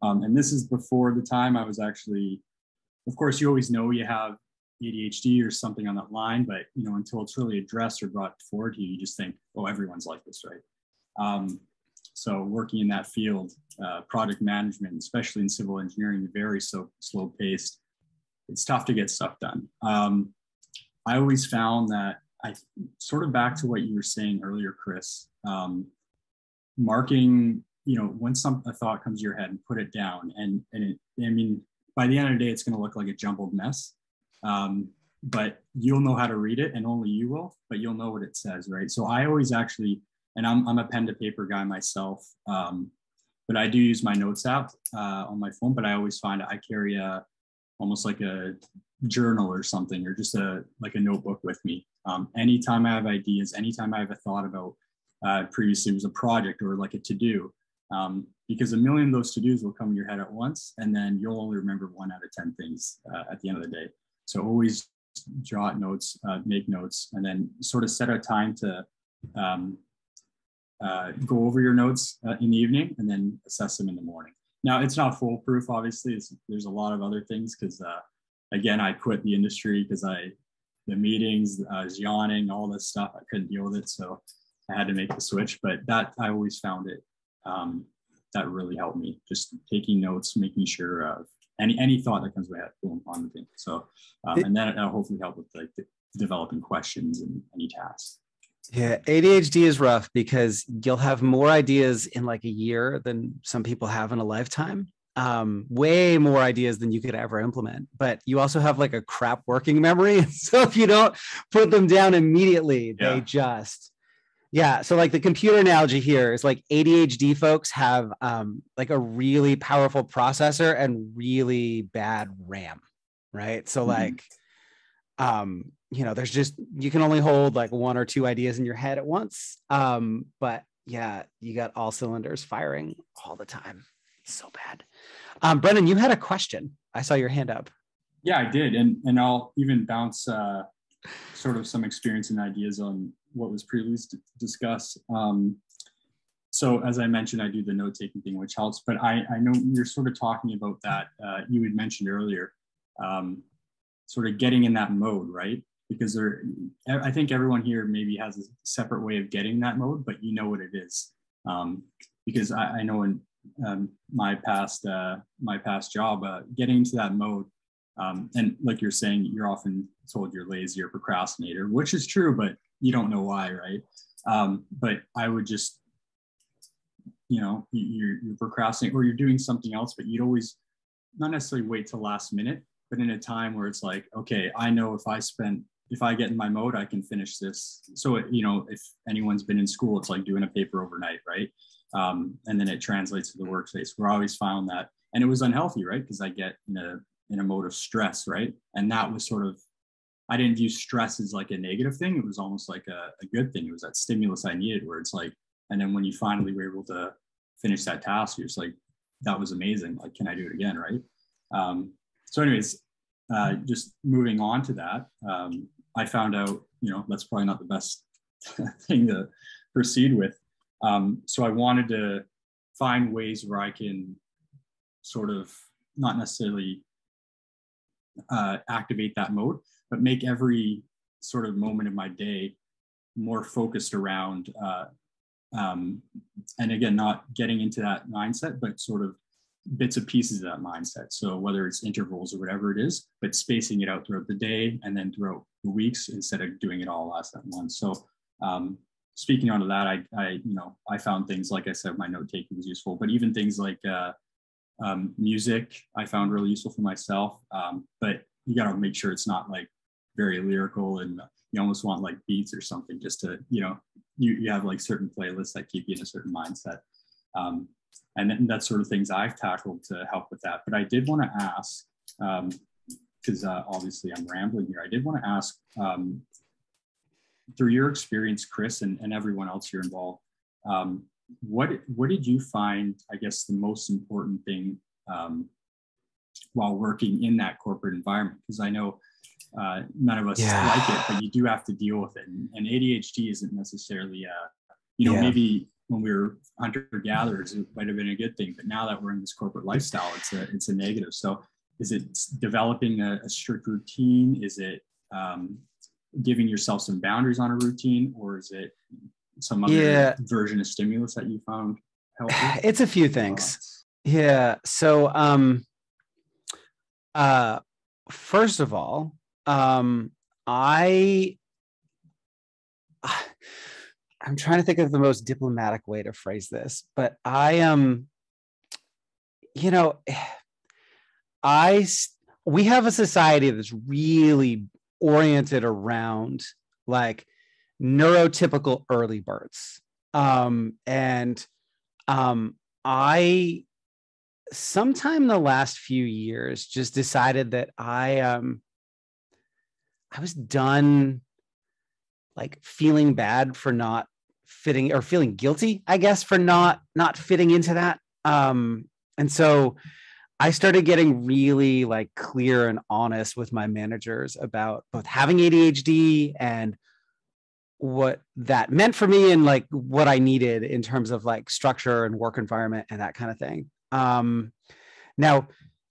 Um, and this is before the time I was actually, of course, you always know you have A D H D or something on that line, but you know, until it's really addressed or brought forward to you, you just think, oh, everyone's like this, right? Um, So working in that field, uh, project management, especially in civil engineering, very so slow paced. It's tough to get stuff done. Um, I always found that I sort of back to what you were saying earlier, Chris, um, marking, you know, when some a thought comes to your head and put it down. And, and it, I mean, by the end of the day, it's going to look like a jumbled mess. Um, but you'll know how to read it, and only you will, but you'll know what it says, right? So I always actually, and I'm, I'm a pen to paper guy myself, um, but I do use my notes app uh, on my phone, but I always find I carry a, almost like a journal or something, or just a like a notebook with me. Um, anytime I have ideas, anytime I have a thought about uh, previously it was a project or like a to-do, um, because a million of those to-dos will come in your head at once, and then you'll only remember one out of ten things uh, at the end of the day. So always jot notes, uh, make notes, and then sort of set a time to um, uh, go over your notes uh, in the evening and then assess them in the morning. Now, it's not foolproof, obviously. It's, there's a lot of other things because, uh, again, I quit the industry because I, the meetings, I was yawning, all this stuff. I couldn't deal with it, so I had to make the switch. But that, I always found it, um, that really helped me, just taking notes, making sure of any any thought that comes to my head, boom, on the thing. So, um, and that that'll hopefully help with like the developing questions and any tasks. Yeah, A D H D is rough because you'll have more ideas in like a year than some people have in a lifetime. Um, way more ideas than you could ever implement. But you also have like a crap working memory. So if you don't put them down immediately, yeah. they just, yeah. So like the computer analogy here is like A D H D folks have um, like a really powerful processor and really bad RAM, right? So mm-hmm. like, um, you know, there's just, you can only hold like one or two ideas in your head at once. Um, but yeah, you got all cylinders firing all the time. So bad. Um, Brendan, you had a question. I saw your hand up. Yeah, I did. And, and I'll even bounce uh, sort of some experience and ideas on what was previously discussed. Um, so as I mentioned, I do the note-taking thing, which helps, but I, I know you're sort of talking about that. Uh, you had mentioned earlier, um, sort of getting in that mode, right? Because there, I think everyone here maybe has a separate way of getting that mode, but you know what it is. Um, because I, I know in um, my past, uh, my past job, uh, getting into that mode, um, and like you're saying, you're often told you're lazy or procrastinator, which is true, but you don't know why, right? Um, but I would just, you know, you're, you're procrastinating or you're doing something else, but you'd always not necessarily wait till last minute, but in a time where it's like, okay, I know if I spend if I get in my mode, I can finish this. So, it, you know, if anyone's been in school, it's like doing a paper overnight, right? Um, and then it translates to the workspace. We're always found that, and it was unhealthy, right? Because I get in a, in a mode of stress, right? And that was sort of, I didn't view stress as like a negative thing. It was almost like a, a good thing. It was that stimulus I needed where it's like, and then when you finally were able to finish that task, you're just like, that was amazing. Like, can I do it again, right? Um, so anyways, uh, just moving on to that, um, I found out, you know, that's probably not the best thing to proceed with. Um, so I wanted to find ways where I can sort of not necessarily uh, activate that mode, but make every sort of moment of my day more focused around, uh, um, and again, not getting into that mindset, but sort of bits and pieces of that mindset. So whether it's intervals or whatever it is, but spacing it out throughout the day and then throughout the weeks instead of doing it all last at once. So um, speaking onto that, I, I, you know, I found things, like I said, my note taking was useful, but even things like uh, um, music, I found really useful for myself. Um, but you got to make sure it's not like very lyrical, and you almost want like beats or something just to, you know, you, you have like certain playlists that keep you in a certain mindset. Um, And then that's sort of things I've tackled to help with that. But I did want to ask, because um, uh, obviously I'm rambling here, I did want to ask, um, through your experience, Chris, and, and everyone else here involved, um, what, what did you find, I guess, the most important thing um, while working in that corporate environment? Because I know uh, none of us yeah. like it, but you do have to deal with it. And, and A D H D isn't necessarily, uh, you know, yeah. maybe... when we were hunter-gatherers, it might have been a good thing, but now that we're in this corporate lifestyle, it's a, it's a negative. So is it developing a, a strict routine? Is it um, giving yourself some boundaries on a routine, or is it some other yeah. version of stimulus that you found? help you? It's a few things. Yeah. So um, uh, first of all, um, I, I'm trying to think of the most diplomatic way to phrase this, but I am, um, you know, I, we have a society that's really oriented around like neurotypical early birds. Um, and um, I, sometime in the last few years, just decided that I, um, I was done like feeling bad for not fitting, or feeling guilty, I guess, for not, not fitting into that. Um, and so I started getting really like clear and honest with my managers about both having A D H D and what that meant for me, and like what I needed in terms of like structure and work environment and that kind of thing. Um, now,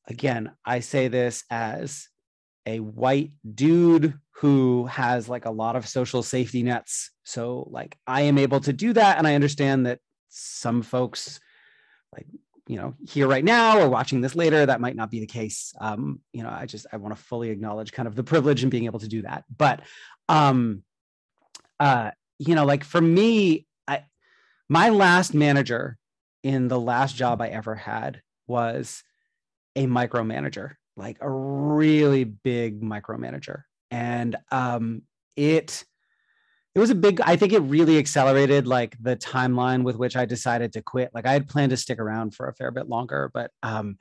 again, I say this as a white dude who has like a lot of social safety nets. So like I am able to do that. And I understand that some folks like, you know, here right now or watching this later, that might not be the case. Um, you know, I just, I want to fully acknowledge kind of the privilege in being able to do that. But, um, uh, you know, like for me, I, my last manager in the last job I ever had was a micromanager, like a really big micromanager. And um, it, it was a big, I think it really accelerated like the timeline with which I decided to quit. Like I had planned to stick around for a fair bit longer, but um,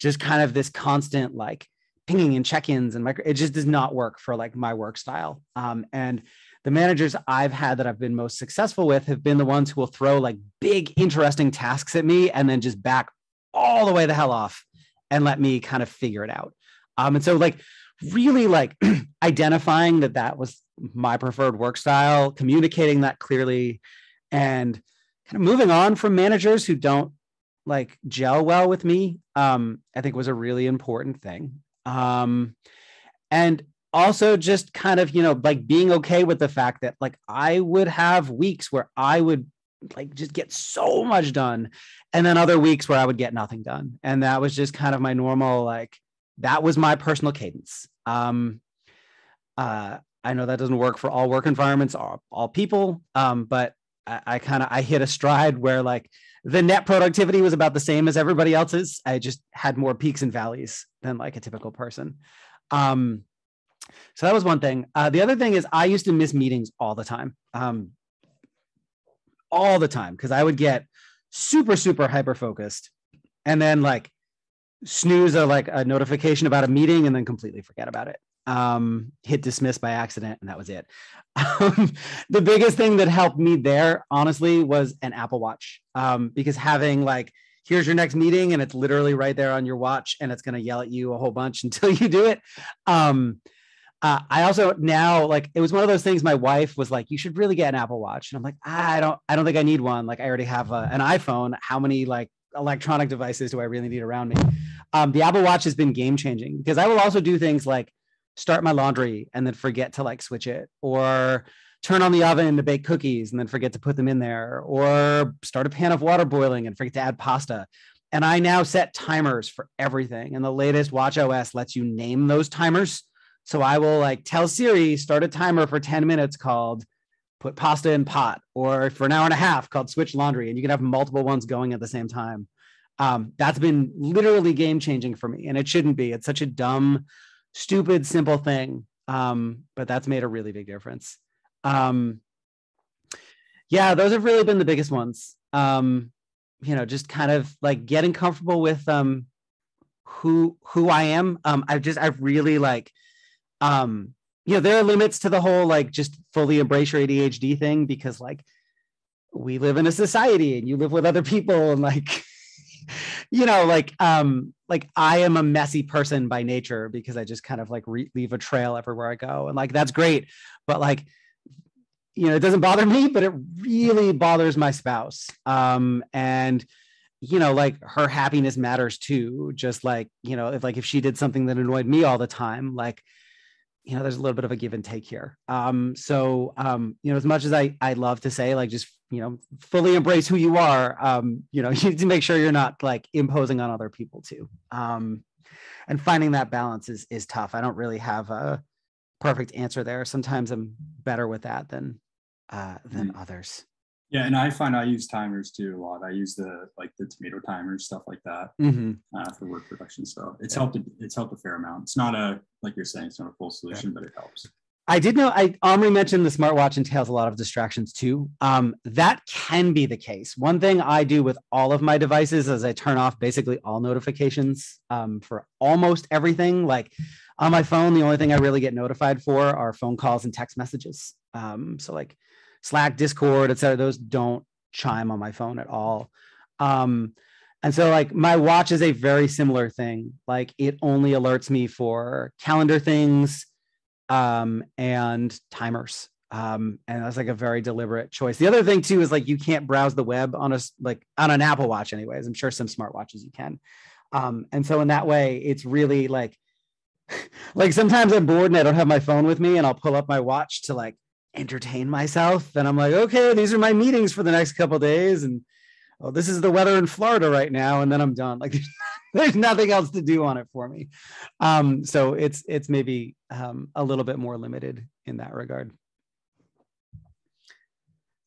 just kind of this constant like pinging and check-ins and micro, it just does not work for like my work style. Um, and the managers I've had that I've been most successful with have been the ones who will throw like big, interesting tasks at me and then just back all the way the hell off and let me kind of figure it out. Um, and so like really like identifying that that was my preferred work style, communicating that clearly, and kind of moving on from managers who don't like gel well with me, um, I think was a really important thing. Um, and also just kind of, you know, like being okay with the fact that like I would have weeks where I would like just get so much done, and then other weeks where I would get nothing done. And that was just kind of my normal, like, that was my personal cadence. Um, uh, I know that doesn't work for all work environments, all, all people, um, but I, I kind of, I hit a stride where like the net productivity was about the same as everybody else's. I just had more peaks and valleys than like a typical person. Um, so that was one thing. Uh, the other thing is I used to miss meetings all the time, um, all the time, because I would get super, super hyper-focused and then like snooze a like a notification about a meeting and then completely forget about it. Um, hit dismiss by accident, and that was it. Um, the biggest thing that helped me there, honestly, was an Apple Watch, um, because having like, here's your next meeting and it's literally right there on your watch and it's going to yell at you a whole bunch until you do it. Um, uh, I also now, like, it was one of those things my wife was like, you should really get an Apple Watch. And I'm like, I don't, I don't think I need one. Like I already have a, an iPhone. How many like electronic devices do I really need around me? Um, the Apple Watch has been game changing, because I will also do things like start my laundry and then forget to like switch it, or turn on the oven to bake cookies and then forget to put them in there, or start a pan of water boiling and forget to add pasta. And I now set timers for everything. And the latest Watch O S lets you name those timers. So I will like tell Siri, start a timer for ten minutes called put pasta in pot, or for an hour and a half called switch laundry. And you can have multiple ones going at the same time. Um, that's been literally game changing for me. And it shouldn't be. It's such a dumb, stupid, simple thing. Um, but that's made a really big difference. Um, yeah, those have really been the biggest ones. Um, you know, just kind of like getting comfortable with, um, who, who I am. Um, I've just, I've really like, um, you know, there are limits to the whole, like, just fully embrace your A D H D thing, because like we live in a society and you live with other people and like, you know, like, um, like I am a messy person by nature because I just kind of like re- leave a trail everywhere I go. And like, that's great. But like, you know, it doesn't bother me, but it really bothers my spouse. Um, and, you know, like her happiness matters too. Just like, you know, if like, if she did something that annoyed me all the time, like you know, there's a little bit of a give and take here. Um, so, um, you know, as much as I, I love to say, like, just, you know, fully embrace who you are, um, you know, you need to make sure you're not like imposing on other people too. Um, and finding that balance is, is tough. I don't really have a perfect answer there. Sometimes I'm better with that than, uh, than others. Yeah. And I find I use timers too a lot. I use the, like the tomato timers, stuff like that, mm-hmm. uh, for work production. So it's yeah. helped, it's helped a fair amount. It's not a, like you're saying, it's not a full solution, yeah. but it helps. I did know, I, Omri mentioned the smartwatch entails a lot of distractions too. Um, that can be the case. One thing I do with all of my devices is I turn off basically all notifications um, for almost everything. Like on my phone, the only thing I really get notified for are phone calls and text messages. Um, so like Slack, Discord, et cetera, those don't chime on my phone at all. Um, and so like my watch is a very similar thing. Like it only alerts me for calendar things, um, and timers. Um, and that's like a very deliberate choice. The other thing too, is like, you can't browse the web on a, like on an Apple Watch anyways, I'm sure some smartwatches you can. Um, and so in that way, it's really like, like sometimes I'm bored and I don't have my phone with me and I'll pull up my watch to like entertain myself. And I'm like, okay, these are my meetings for the next couple of days. And oh, this is the weather in Florida right now. And then I'm done. Like there's nothing else to do on it for me. Um, so it's, it's maybe um, a little bit more limited in that regard.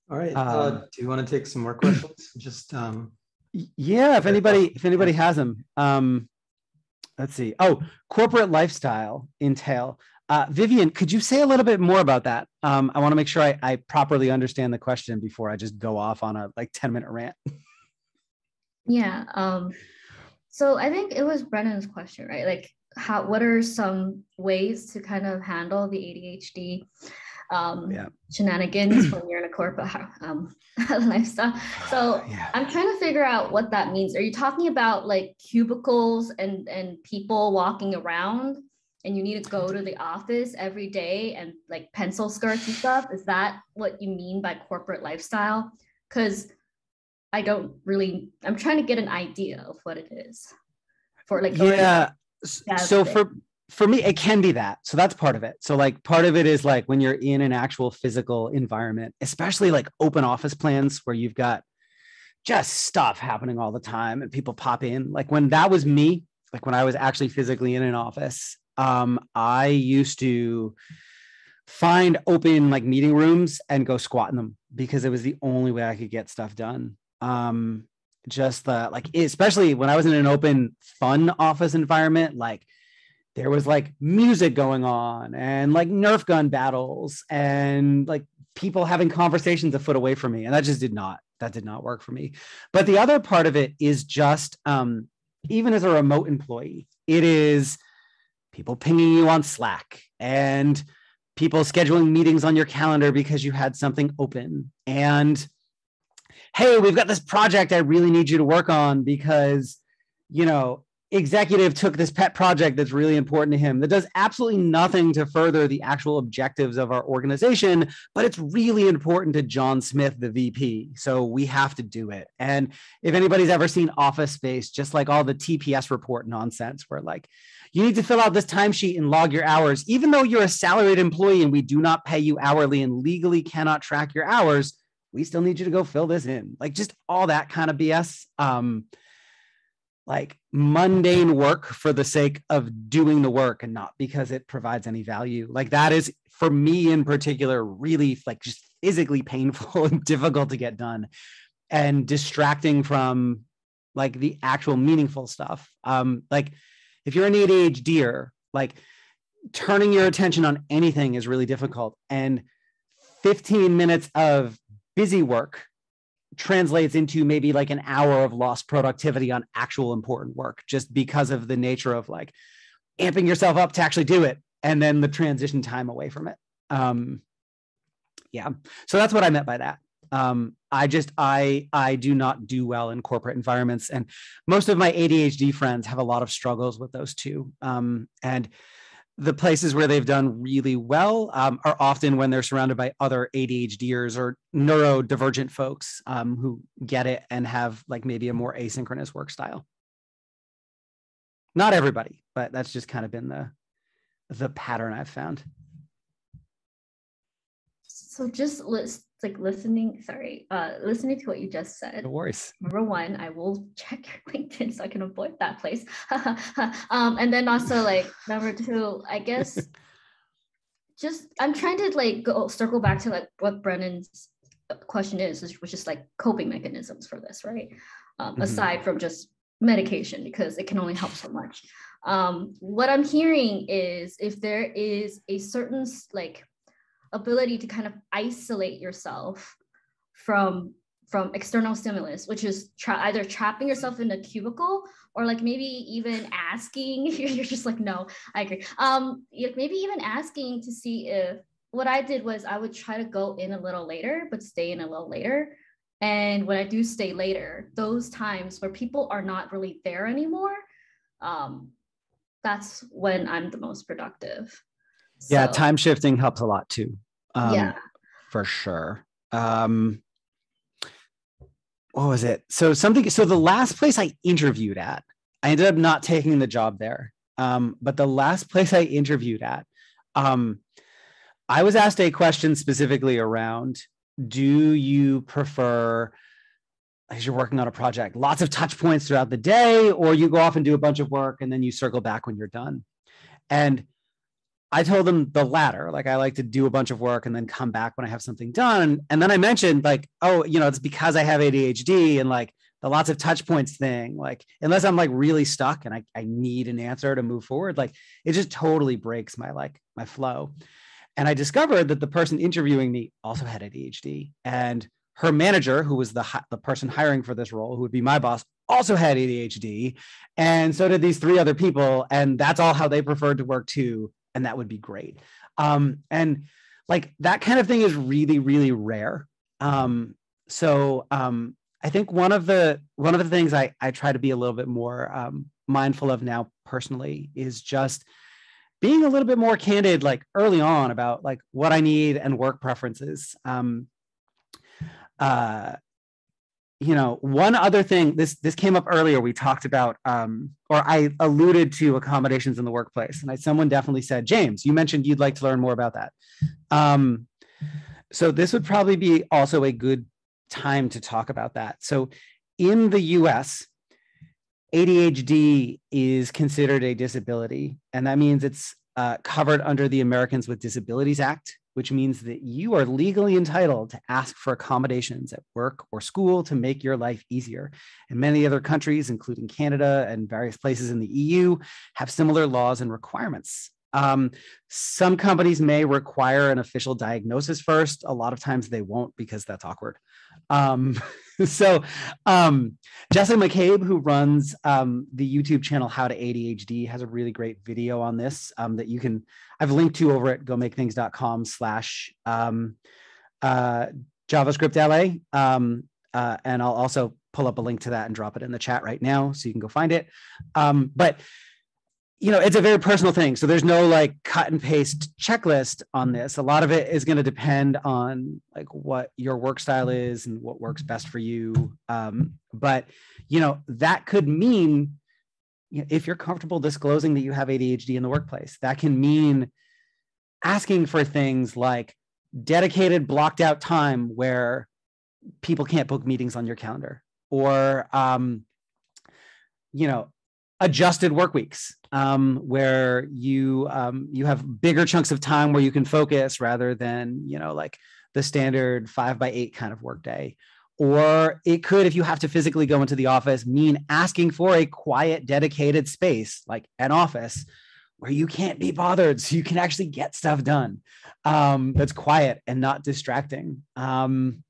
All right. Uh, uh, do you want to take some more questions? Just um, yeah. If anybody, if anybody has them, um, let's see. Oh, corporate lifestyle entail. Uh, Vivian, could you say a little bit more about that? Um, I want to make sure I, I properly understand the question before I just go off on a like ten minute rant. Yeah. Um, so I think it was Brendan's question, right? Like how, what are some ways to kind of handle the A D H D um, yeah. shenanigans when you're in a corporate um, lifestyle? So yeah. I'm trying to figure out what that means. Are you talking about like cubicles and, and people walking around? And you need to go to the office every day and like pencil skirts and stuff. Is that what you mean by corporate lifestyle? Because I don't really, I'm trying to get an idea of what it is for like. Yeah. So for, for me, it can be that. So that's part of it. So like part of it is like when you're in an actual physical environment, especially like open office plans where you've got just stuff happening all the time and people pop in. Like when that was me, like when I was actually physically in an office, Um, I used to find open like meeting rooms and go squat in them because it was the only way I could get stuff done. Um, just the, like, especially when I was in an open, fun office environment, like there was like music going on and like Nerf gun battles and like people having conversations a foot away from me. And that just did not, that did not work for me. But the other part of it is just, um, even as a remote employee, it is people pinging you on Slack and people scheduling meetings on your calendar because you had something open. And hey, we've got this project I really need you to work on because, you know, executive took this pet project that's really important to him that does absolutely nothing to further the actual objectives of our organization, but it's really important to John Smith, the V P. So we have to do it. And if anybody's ever seen Office Space, just like all the T P S report nonsense where like, you need to fill out this timesheet and log your hours, even though you're a salaried employee and we do not pay you hourly and legally cannot track your hours, we still need you to go fill this in. Like just all that kind of B S. Um, like mundane work for the sake of doing the work and not because it provides any value. Like that is, for me in particular, really like just physically painful and difficult to get done and distracting from like the actual meaningful stuff. Um, like if you're an A D H D er, like turning your attention on anything is really difficult. And fifteen minutes of busy work translates into maybe like an hour of lost productivity on actual important work, just because of the nature of like amping yourself up to actually do it. And then the transition time away from it. Um, yeah. So that's what I meant by that. Um, I just, I, I do not do well in corporate environments. And most of my A D H D friends have a lot of struggles with those two. Um, and the places where they've done really well um, are often when they're surrounded by other A D H D ers or neurodivergent folks um, who get it and have like maybe a more asynchronous work style. Not everybody, but that's just kind of been the, the pattern I've found. So just list, like listening, sorry, uh, listening to what you just said. No worries. Number one, I will check your LinkedIn so I can avoid that place. um, and then also like number two, I guess, just I'm trying to like go circle back to like what Brendan's question is, which is like coping mechanisms for this, right? Um, mm-hmm. Aside from just medication, because it can only help so much. Um, what I'm hearing is if there is a certain like ability to kind of isolate yourself from from external stimulus, which is tra- either trapping yourself in a cubicle or like maybe even asking, you're just like, no, I agree. Um, maybe even asking to see if, what I did was I would try to go in a little later, but stay in a little later. And when I do stay later, those times where people are not really there anymore, um, that's when I'm the most productive. So, yeah, time shifting helps a lot too. Um, yeah, for sure. Um, what was it? So something. So the last place I interviewed at, I ended up not taking the job there. Um, but the last place I interviewed at, um, I was asked a question specifically around: do you prefer, as you're working on a project, lots of touch points throughout the day, or you go off and do a bunch of work and then you circle back when you're done? And I told them the latter, like I like to do a bunch of work and then come back when I have something done. And then I mentioned like, oh, you know, it's because I have A D H D and like the lots of touch points thing, like unless I'm like really stuck and I, I need an answer to move forward, like it just totally breaks my like my flow. And I discovered that the person interviewing me also had A D H D, and her manager, who was the the person hiring for this role, who would be my boss, also had A D H D, and so did these three other people, and that's all how they preferred to work too. And that would be great. Um, and like that kind of thing is really, really rare. Um, so um, I think one of the one of the things I, I try to be a little bit more um, mindful of now personally is just being a little bit more candid, like early on about like what I need and work preferences. Um, uh, you know, one other thing, this this came up earlier, we talked about, um, or I alluded to accommodations in the workplace. And I, someone definitely said, James, you mentioned you'd like to learn more about that. Um, so this would probably be also a good time to talk about that. So in the U S, A D H D is considered a disability, and that means it's uh, covered under the Americans with Disabilities Act, which means that you are legally entitled to ask for accommodations at work or school to make your life easier. And many other countries, including Canada and various places in the E U, have similar laws and requirements. Um, some companies may require an official diagnosis first. A lot of times they won't because that's awkward. Um, so um, Jessica McCabe, who runs um, the YouTube channel How to A D H D, has a really great video on this um, that you can, I've linked to over at gomakethings.com slash JavaScript L A. Um, uh, and I'll also pull up a link to that and drop it in the chat right now so you can go find it. Um, but you know, it's a very personal thing. So there's no like cut and paste checklist on this. A lot of it is going to depend on like what your work style is and what works best for you. Um, but, you know, that could mean, you know, if you're comfortable disclosing that you have A D H D in the workplace, that can mean asking for things like dedicated blocked out time where people can't book meetings on your calendar, or, um, you know, adjusted work weeks, um, where you um, you have bigger chunks of time where you can focus rather than, you know, like the standard five by eight kind of work day. Or it could, if you have to physically go into the office, mean asking for a quiet, dedicated space, like an office where you can't be bothered so you can actually get stuff done um, that's quiet and not distracting. Um,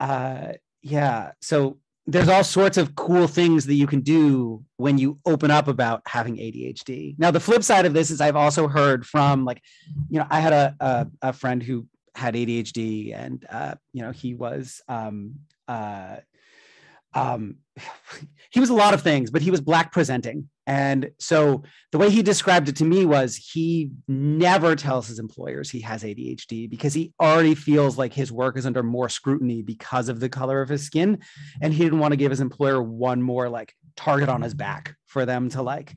uh, yeah, so there's all sorts of cool things that you can do when you open up about having A D H D. Now, the flip side of this is I've also heard from like, you know, I had a, a, a friend who had A D H D, and, uh, you know, he was, um, uh, um, he was a lot of things, but he was Black presenting. And so the way he described it to me was he never tells his employers he has A D H D because he already feels like his work is under more scrutiny because of the color of his skin. And he didn't want to give his employer one more like target on his back for them to like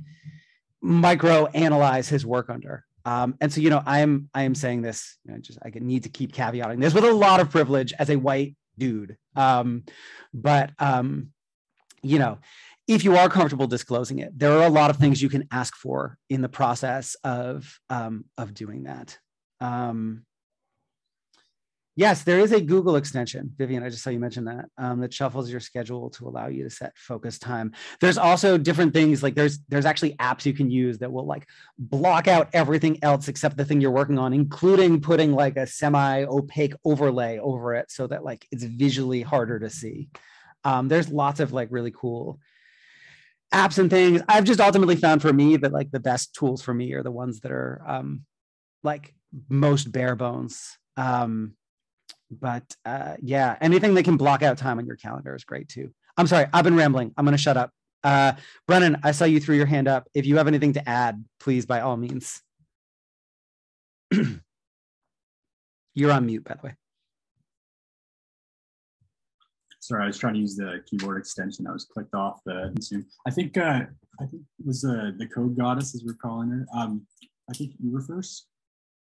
micro analyze his work under. Um, and so, you know, I'm I am saying this, you know, just I need to keep caveating this with a lot of privilege as a white dude. Um, but, um, you know, if you are comfortable disclosing it, there are a lot of things you can ask for in the process of, um, of doing that. Um, yes, there is a Google extension. Vivian, I just saw you mention that, um, that shuffles your schedule to allow you to set focus time. There's also different things, like there's, there's actually apps you can use that will like block out everything else except the thing you're working on, including putting like a semi-opaque overlay over it so that like it's visually harder to see. Um, there's lots of like really cool apps and things. I've just ultimately found for me that like the best tools for me are the ones that are um, like most bare bones. Um, but uh, yeah, anything that can block out time on your calendar is great too. I'm sorry, I've been rambling. I'm gonna shut up. Uh, Brennan, I saw you threw your hand up. If you have anything to add, please, by all means. You're on mute, by the way. Sorry, I was trying to use the keyboard extension. I was clicked off the Zoom. I think uh, I think it was uh, the Code Goddess, as we're calling her. Um, I think you were first,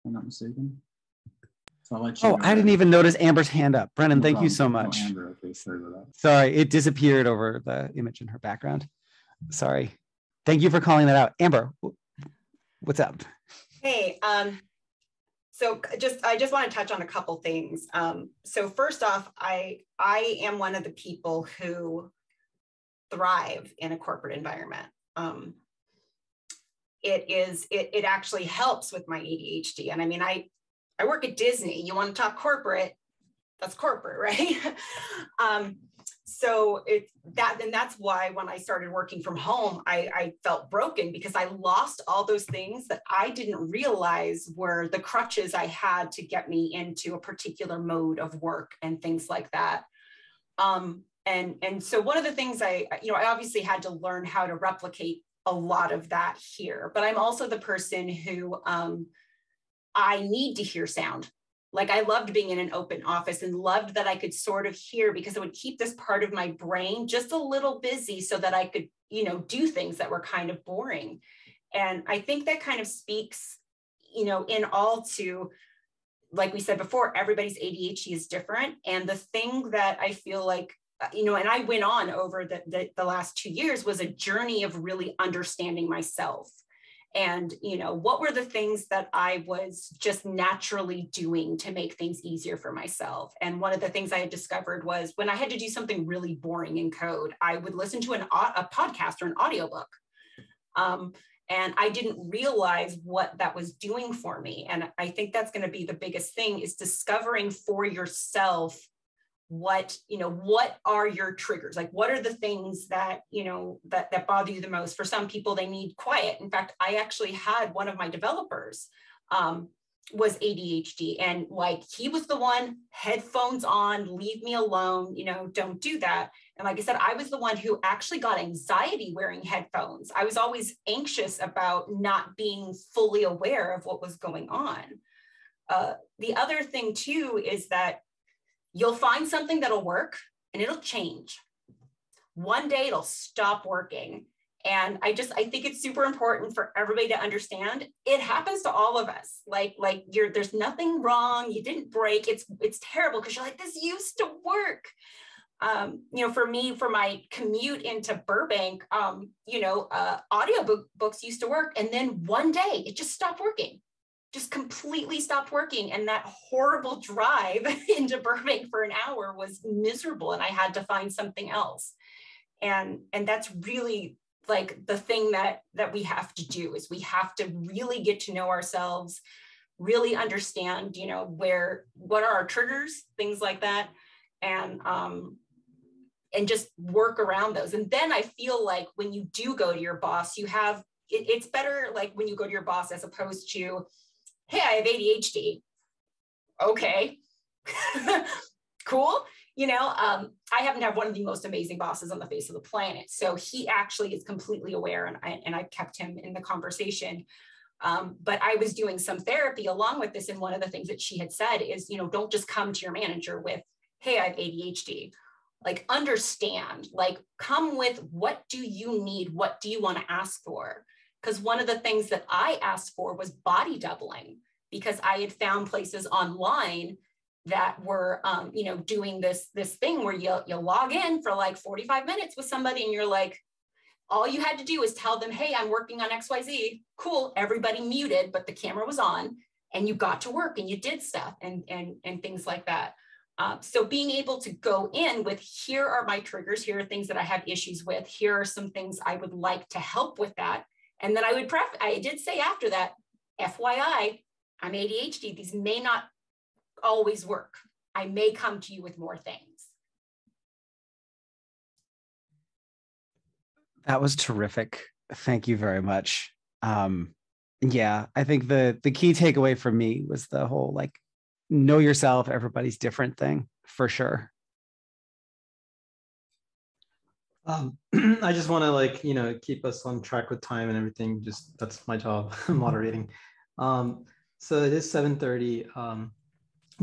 if I'm not mistaken. So I'll let you. Oh, I didn't even notice Amber's hand up. Brendan, no thank problem. you so much. Oh, Amber, okay, sorry about that. Sorry, it disappeared over the image in her background. Sorry. Thank you for calling that out, Amber. What's up? Hey. Um... So just, I just want to touch on a couple things. Um, so first off, I, I am one of the people who thrive in a corporate environment. Um, it is, it, it actually helps with my A D H D. And I mean, I, I work at Disney. You want to talk corporate, that's corporate, right? um, so it, that, and that's why when I started working from home, I, I felt broken because I lost all those things that I didn't realize were the crutches I had to get me into a particular mode of work and things like that. Um, and, and so one of the things I, you know, I obviously had to learn how to replicate a lot of that here, but I'm also the person who um, I need to hear sound. Like I loved being in an open office and loved that I could sort of hear because it would keep this part of my brain just a little busy so that I could, you know, do things that were kind of boring. And I think that kind of speaks, you know, in all to, like we said before, everybody's A D H D is different. And the thing that I feel like, you know, and I went on over the, the, the last two years was a journey of really understanding myself. And, you know, what were the things that I was just naturally doing to make things easier for myself? And one of the things I had discovered was when I had to do something really boring in code, I would listen to an, a podcast or an audiobook. Um, and I didn't realize what that was doing for me. And I think that's going to be the biggest thing is discovering for yourself what, you know, what are your triggers? Like, what are the things that, you know, that, that bother you the most? For some people, they need quiet. In fact, I actually had one of my developers um, was A D H D and like, he was the one headphones on, leave me alone, you know, don't do that. And like I said, I was the one who actually got anxiety wearing headphones. I was always anxious about not being fully aware of what was going on. Uh, the other thing too, is that you'll find something that'll work and it'll change. One day it'll stop working. And I just, I think it's super important for everybody to understand it happens to all of us. Like, like you're, there's nothing wrong. You didn't break. It's, it's terrible because you're like, this used to work. Um, you know, for me, for my commute into Burbank, um, you know, uh, audio books used to work. And then one day it just stopped working. Just completely stopped working. And that horrible drive into Burbank for an hour was miserable. And I had to find something else. And, and that's really like the thing that, that we have to do is we have to really get to know ourselves, really understand, you know, where, what are our triggers, things like that. And, um, and just work around those. And then I feel like when you do go to your boss, you have, it, it's better like when you go to your boss as opposed to, hey, I have A D H D. Okay, cool. You know, um, I happen to have one of the most amazing bosses on the face of the planet. So he actually is completely aware and I, and I kept him in the conversation. Um, but I was doing some therapy along with this. And one of the things that she had said is, you know, don't just come to your manager with, hey, I have A D H D. Like understand, like come with what do you need? What do you want to ask for? Because one of the things that I asked for was body doubling, because I had found places online that were, um, you know, doing this, this thing where you'll, you'll log in for like forty-five minutes with somebody and you're like, all you had to do is tell them, hey, I'm working on X Y Z. Cool, everybody muted, but the camera was on and you got to work and you did stuff and, and, and things like that. Uh, so being able to go in with, here are my triggers, here are things that I have issues with, here are some things I would like to help with that. And then I would pref- I did say after that, F Y I, I'm A D H D. These may not always work. I may come to you with more things. That was terrific. Thank you very much. Um, yeah, I think the the key takeaway for me was the whole like, know yourself, everybody's different thing, for sure. Um, I just want to like, you know, keep us on track with time and everything. Just that's my job, moderating. Um, so it is seven thirty. Um,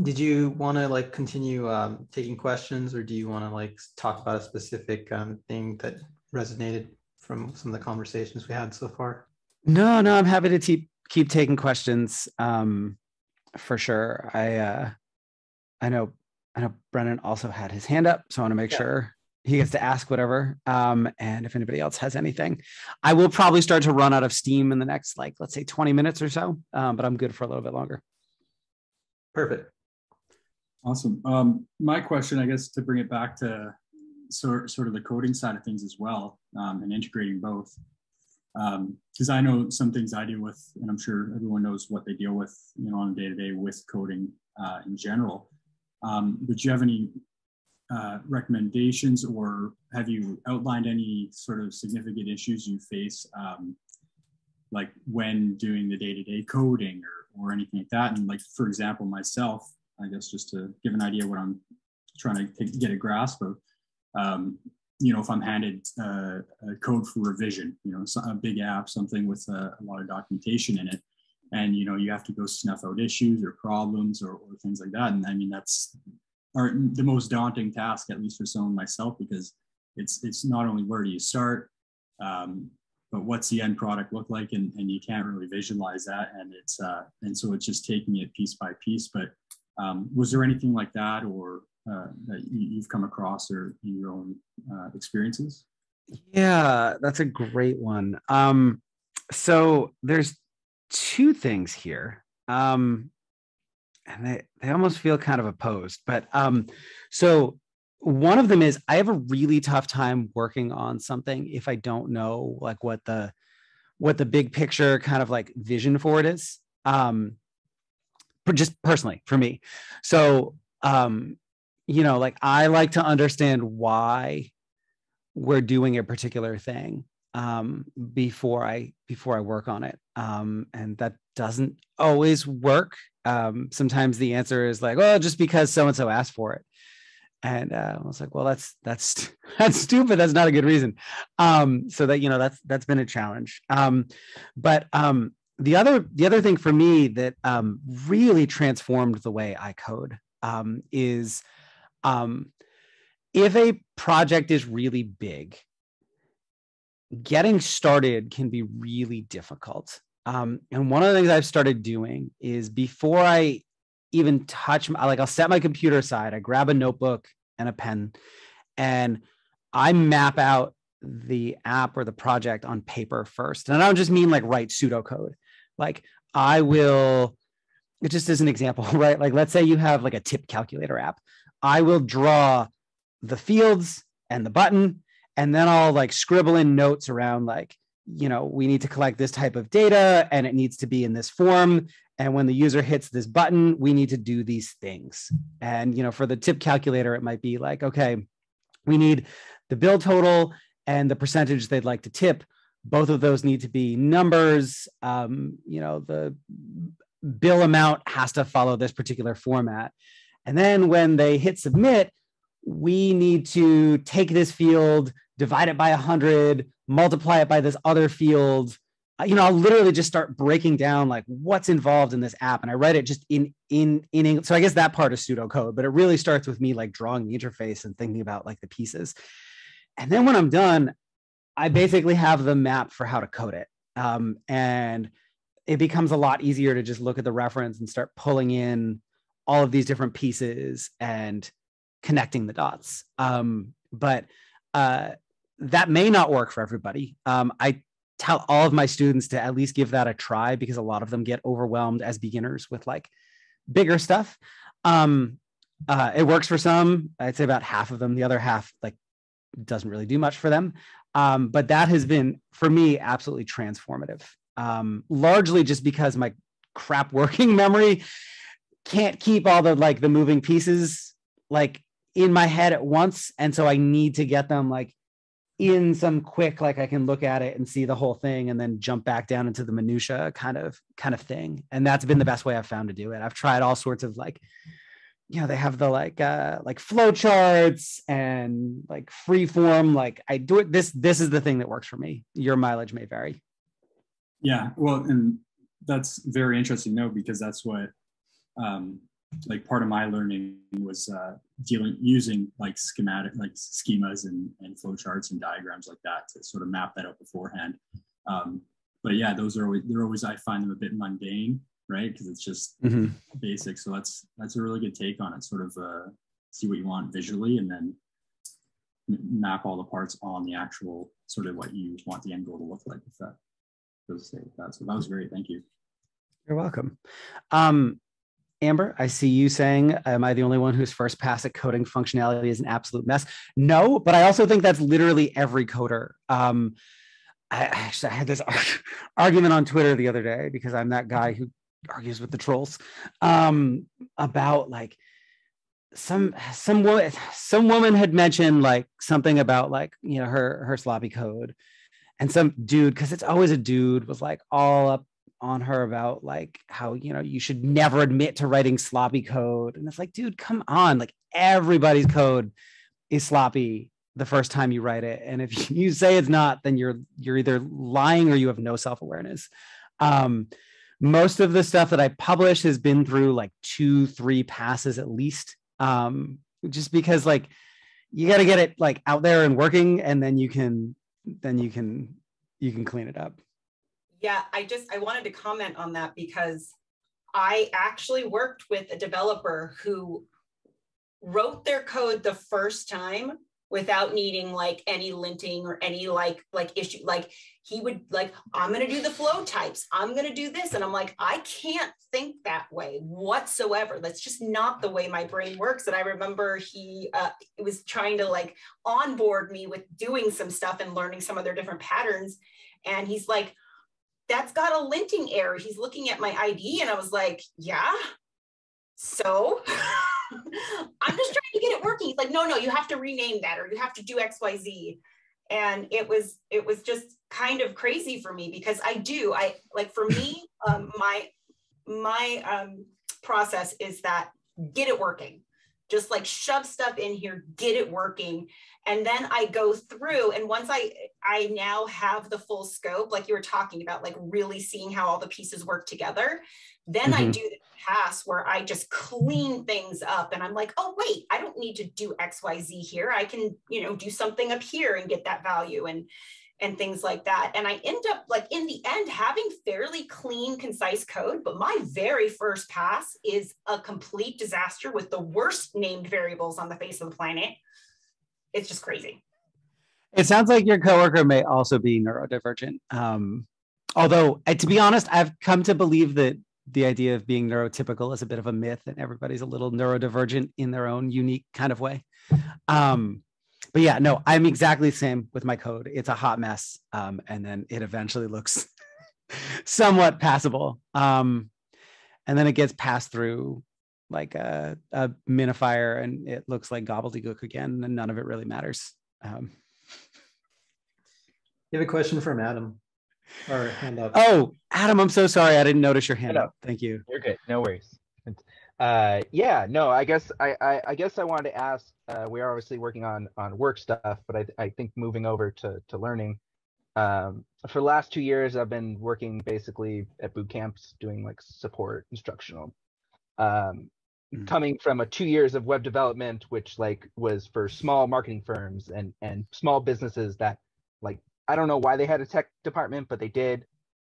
did you want to like continue um, taking questions, or do you want to like talk about a specific um, thing that resonated from some of the conversations we had so far? No, no, I'm happy to keep keep taking questions um, for sure. I uh, I know I know Brendan also had his hand up, so I want to make yeah. sure he gets to ask whatever. Um, and if anybody else has anything, I will probably start to run out of steam in the next, like, let's say twenty minutes or so, um, but I'm good for a little bit longer. Perfect. Awesome. Um, my question, I guess, to bring it back to sort, sort of the coding side of things as well, um, and integrating both, because um, I know some things I deal with, and I'm sure everyone knows what they deal with, you know, on a day-to-day with coding uh, in general. Um, but you have any Uh, recommendations, or have you outlined any sort of significant issues you face um, like when doing the day-to-day coding or, or anything like that? And like, for example, myself, I guess just to give an idea what I'm trying to take, get a grasp of, um, you know, if I'm handed uh, a code for revision, you know, a big app, something with a, a lot of documentation in it, and, you know, you have to go snuff out issues or problems or, or things like that. And I mean, that's are the most daunting task, at least for someone myself, because it's it's not only where do you start, um, but what's the end product look like, and, and you can't really visualize that, and it's uh, and so it's just taking it piece by piece. But um, was there anything like that, or uh, that you've come across, or in your own uh, experiences? Yeah, that's a great one. Um, so there's two things here. Um, And they, they almost feel kind of opposed. But um, so one of them is I have a really tough time working on something if I don't know like what the what the big picture kind of like vision for it is. Um, just personally for me. So, um, you know, like I like to understand why we're doing a particular thing um, before I before I work on it. Um, and that doesn't always work. Um, sometimes the answer is like, well, just because so-and-so asked for it. And uh, I was like, well, that's, that's, that's stupid. That's not a good reason. Um, so that, you know, that's, that's been a challenge. Um, but um, the other, the other thing for me that um, really transformed the way I code um, is um, if a project is really big, getting started can be really difficult. Um, and one of the things I've started doing is before I even touch, my, like I'll set my computer aside, I grab a notebook and a pen, and I map out the app or the project on paper first. And I don't just mean like write pseudocode. Like I will, it just is an example, right? Like let's say you have like a tip calculator app. I will draw the fields and the button, and then I'll like scribble in notes around like, you know, we need to collect this type of data and it needs to be in this form. And when the user hits this button, we need to do these things. And, you know, for the tip calculator, it might be like, okay, we need the bill total and the percentage they'd like to tip. Both of those need to be numbers. Um, you know, the bill amount has to follow this particular format. And then when they hit submit, we need to take this field, divide it by one hundred, multiply it by this other field. You know, I'll literally just start breaking down like what's involved in this app. And I write it just in, in, in English. So I guess that part is pseudocode, but it really starts with me like drawing the interface and thinking about like the pieces. And then when I'm done, I basically have the map for how to code it. Um, and it becomes a lot easier to just look at the reference and start pulling in all of these different pieces and connecting the dots. Um, but uh, that may not work for everybody. Um, I tell all of my students to at least give that a try, because a lot of them get overwhelmed as beginners with like bigger stuff. Um, uh, it works for some. I'd say about half of them. The other half like doesn't really do much for them. Um, but that has been, for me, absolutely transformative. Um, largely just because my crap working memory can't keep all the like the moving pieces like in my head at once. And so I need to get them like in some quick, like I can look at it and see the whole thing and then jump back down into the minutia kind of kind of thing. And that's been the best way I've found to do it. I've tried all sorts of like, you know, they have the like uh, like flow charts and like free form. Like I do it. This this is the thing that works for me. Your mileage may vary. Yeah, well, and that's very interesting though, because that's what, um, like part of my learning was uh, dealing, using like schematic, like schemas and, and flowcharts and diagrams like that to sort of map that out beforehand. Um, but yeah, those are always, they're always, I find them a bit mundane, right? Because it's just mm-hmm. basic. So that's, that's a really good take on it. Sort of uh, see what you want visually and then map all the parts on the actual sort of what you want the end goal to look like with that. So that was great. Thank you. You're welcome. Um, Amber, I see you saying, am I the only one whose first pass at coding functionality is an absolute mess? No, but I also think that's literally every coder. Um, I actually I had this argument on Twitter the other day, because I'm that guy who argues with the trolls, um, about like some some woman some woman had mentioned like something about like, you know, her her sloppy code. And some dude, because it's always a dude, was like all up on her about like how, you know, you should never admit to writing sloppy code. And it's like, dude, come on. Like everybody's code is sloppy the first time you write it. And if you say it's not, then you're you're either lying or you have no self-awareness. Um, most of the stuff that I publish has been through like two, three passes at least. Um, just because like you got to get it like out there and working, and then you can then you can you can clean it up. Yeah, I just I wanted to comment on that, because I actually worked with a developer who wrote their code the first time without needing like any linting or any like like issue. Like he would like, I'm going to do the flow types. I'm going to do this. And I'm like, I can't think that way whatsoever. That's just not the way my brain works. And I remember he uh, was trying to like onboard me with doing some stuff and learning some of their different patterns. And he's like, that's got a linting error. He's looking at my I D. And I was like, yeah, so I'm just trying to get it working. He's like, no, no, you have to rename that, or you have to do X, Y, Z. And it was, it was just kind of crazy for me, because I do, I like for me, um, my, my um, process is that get it working, just like shove stuff in here, get it working. And then I go through, and once I, I now have the full scope, like you were talking about, like really seeing how all the pieces work together. Then mm-hmm. I do the pass where I just clean things up, and I'm like, oh, wait, I don't need to do X, Y, Z here. I can, you know, do something up here and get that value and, and things like that. And I end up like in the end having fairly clean, concise code, but my very first pass is a complete disaster with the worst named variables on the face of the planet. It's just crazy. It sounds like your coworker may also be neurodivergent. Um, although, to be honest, I've come to believe that the idea of being neurotypical is a bit of a myth, and everybody's a little neurodivergent in their own unique kind of way. Um, but yeah, no, I'm exactly the same with my code. It's a hot mess. Um, and then it eventually looks somewhat passable. Um, and then it gets passed through like a, a minifier, and it looks like gobbledygook again, and none of it really matters. Um, you have a question from Adam. Or hand up. Oh, Adam, I'm so sorry. I didn't notice your hand no, up. Thank you. You're good. No worries. Uh, yeah, no, I guess I, I, I guess I wanted to ask, uh, we are obviously working on, on work stuff, but I, I think moving over to, to learning. Um, for the last two years, I've been working basically at boot camps doing like support instructional. Um, mm-hmm. Coming from a two years of web development, which like was for small marketing firms and, and small businesses that like, I don't know why they had a tech department, but they did.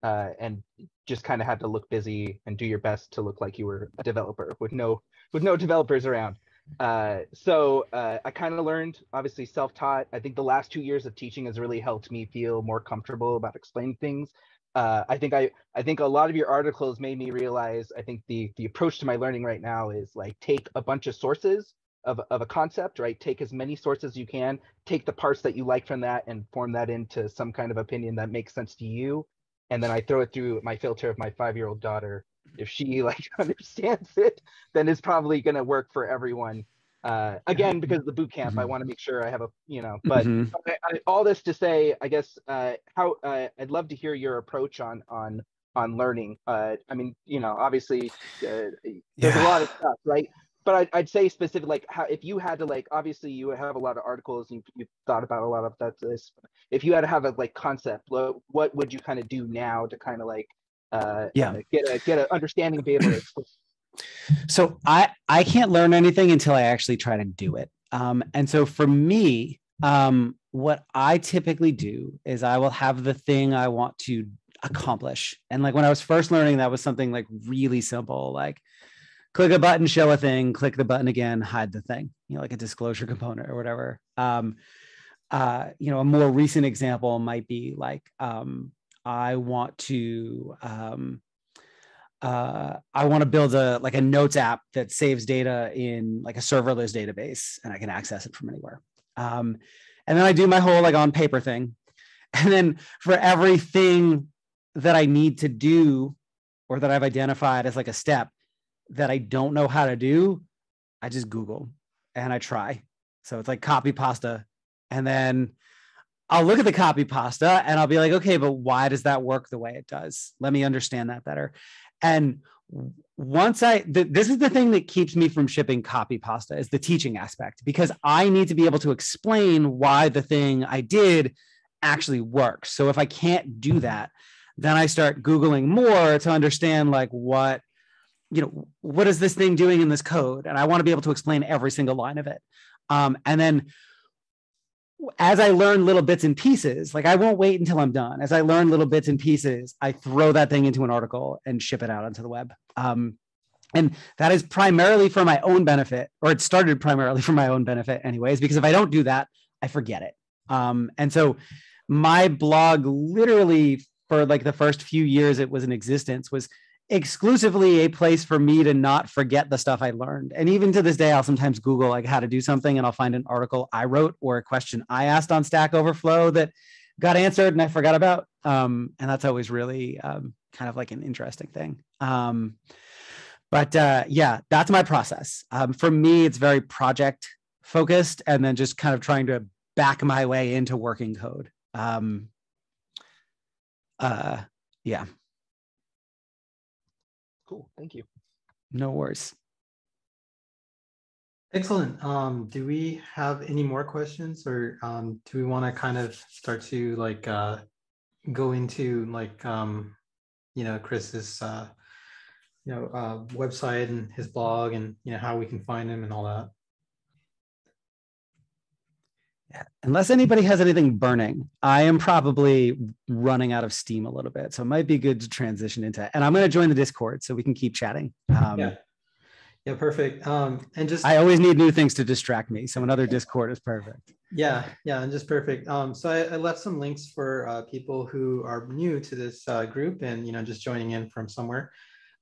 uh, and just kind of had to look busy and do your best to look like you were a developer with no with no developers around. Uh, so uh, I kind of learned, obviously self-taught. I think the last two years of teaching has really helped me feel more comfortable about explaining things. Uh, I think I I think a lot of your articles made me realize, I think the the approach to my learning right now is like take a bunch of sources of, of a concept, right? Take as many sources as you can, take the parts that you like from that and form that into some kind of opinion that makes sense to you. And then I throw it through my filter of my five-year-old daughter. If she like understands it, then it's probably going to work for everyone. Uh, again, because of the boot camp, mm-hmm. I want to make sure I have a, you know, but mm-hmm. I, I, all this to say, I guess, uh, how uh, I'd love to hear your approach on on on learning. Uh, I mean, you know, obviously, uh, there's yeah. a lot of stuff, right? But I'd, I'd say specifically, like, how, if you had to, like, obviously, you have a lot of articles, and you've, you've thought about a lot of that. This, if you had to have a like concept, what would you kind of do now to kind of like uh, yeah. uh, get a get an understanding, be able to explain? So I, I can't learn anything until I actually try to do it. Um, and so for me, um, what I typically do is I will have the thing I want to accomplish. And like when I was first learning, that was something like really simple, like click a button, show a thing, click the button again, hide the thing, you know, like a disclosure component or whatever. Um, uh, you know, a more recent example might be like, um, I want to, um, Uh, I want to build a like a notes app that saves data in like a serverless database, and I can access it from anywhere. Um, and then I do my whole like on paper thing. And then for everything that I need to do or that I've identified as like a step that I don't know how to do, I just Google and I try. So it's like copy pasta. And then I'll look at the copy pasta and I'll be like, okay, but why does that work the way it does? Let me understand that better. And once I, th this is the thing that keeps me from shipping copy pasta is the teaching aspect, because I need to be able to explain why the thing I did actually works. So if I can't do that, then I start Googling more to understand like what, you know, what is this thing doing in this code? And I want to be able to explain every single line of it. Um, and then as I learn little bits and pieces, like I won't wait until I'm done. As I learn little bits and pieces, I throw that thing into an article and ship it out onto the web. Um, and that is primarily for my own benefit, or it started primarily for my own benefit anyways, because if I don't do that, I forget it. Um, and so my blog literally for like the first few years it was in existence was exclusively a place for me to not forget the stuff I learned. And even to this day, I'll sometimes Google like how to do something and I'll find an article I wrote or a question I asked on Stack Overflow that got answered and I forgot about. Um, and that's always really um, kind of like an interesting thing. Um, but uh, yeah, that's my process. Um, for me, it's very project focused and then just kind of trying to back my way into working code. Um, uh, yeah. Cool. Thank you. No worries. Excellent. Um, do we have any more questions, or um, do we want to kind of start to like uh, go into like um, you know Chris's uh, you know uh, website and his blog and you know how we can find him and all that? Unless anybody has anything burning, I am probably running out of steam a little bit. So it might be good to transition into, and I'm going to join the Discord so we can keep chatting. Um, yeah. yeah, perfect. Um, and just I always need new things to distract me. So another Discord is perfect. Yeah, yeah, and just perfect. Um, so I, I left some links for uh, people who are new to this uh, group and, you know, just joining in from somewhere.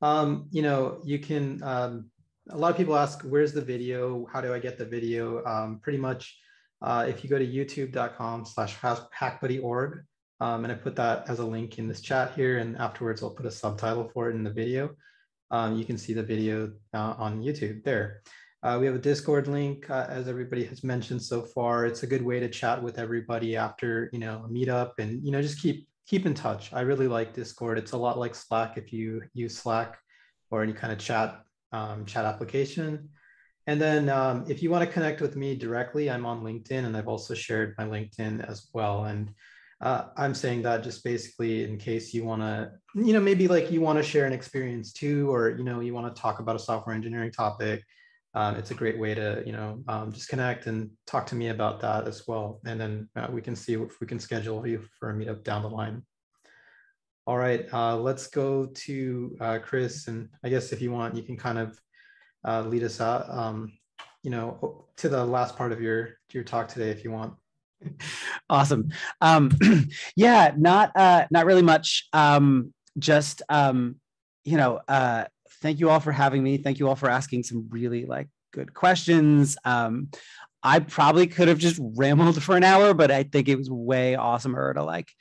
Um, you know, you can, um, a lot of people ask, where's the video? How do I get the video? Um, pretty much. Uh, if you go to youtube dot com slash hack buddy org, um, and I put that as a link in this chat here, and afterwards I'll put a subtitle for it in the video. Um, you can see the video uh, on YouTube there. Uh, we have a Discord link, uh, as everybody has mentioned so far. It's a good way to chat with everybody after you know a meetup, and you know just keep keep in touch. I really like Discord. It's a lot like Slack if you use Slack or any kind of chat um, chat application. And then um, if you want to connect with me directly, I'm on LinkedIn, and I've also shared my LinkedIn as well. And uh, I'm saying that just basically in case you want to, you know, maybe like you want to share an experience too, or, you know, you want to talk about a software engineering topic. Um, it's a great way to, you know, um, just connect and talk to me about that as well. And then uh, we can see if we can schedule you for a meetup down the line. All right, uh, let's go to uh, Chris. And I guess if you want, you can kind of uh, lead us out, um, you know, to the last part of your, your talk today, if you want. Awesome. Um, yeah, not, uh, not really much. Um, just, um, you know, uh, thank you all for having me. Thank you all for asking some really like good questions. Um, I probably could have just rambled for an hour, but I think it was way awesomer to like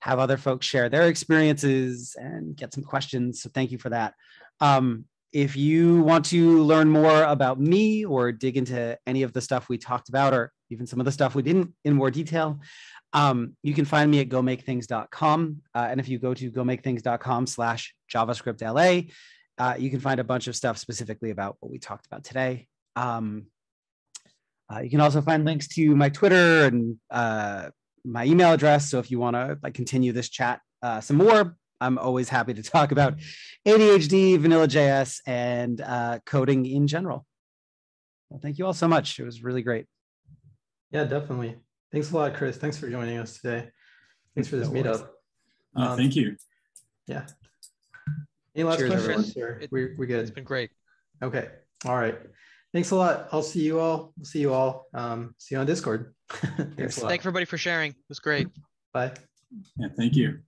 have other folks share their experiences and get some questions. So thank you for that. Um, if you want to learn more about me or dig into any of the stuff we talked about, or even some of the stuff we didn't in more detail, um, you can find me at go make things dot com. Uh, and if you go to go make things dot com slash JavaScript L A, uh, you can find a bunch of stuff specifically about what we talked about today. Um, uh, you can also find links to my Twitter and uh, my email address. So if you want to like continue this chat uh, some more, I'm always happy to talk about A D H D, vanilla J S, and uh, coding in general. Well, thank you all so much. It was really great. Yeah, definitely. Thanks a lot, Chris. Thanks for joining us today. Thanks for this meetup. Um, uh, thank you. Yeah. Any last questions? We're, we're good. It's been great. Okay. All right. Thanks a lot. I'll see you all. We'll see you all. Um, see you on Discord. Thanks a lot. Thanks everybody for sharing. It was great. Bye. Yeah, thank you.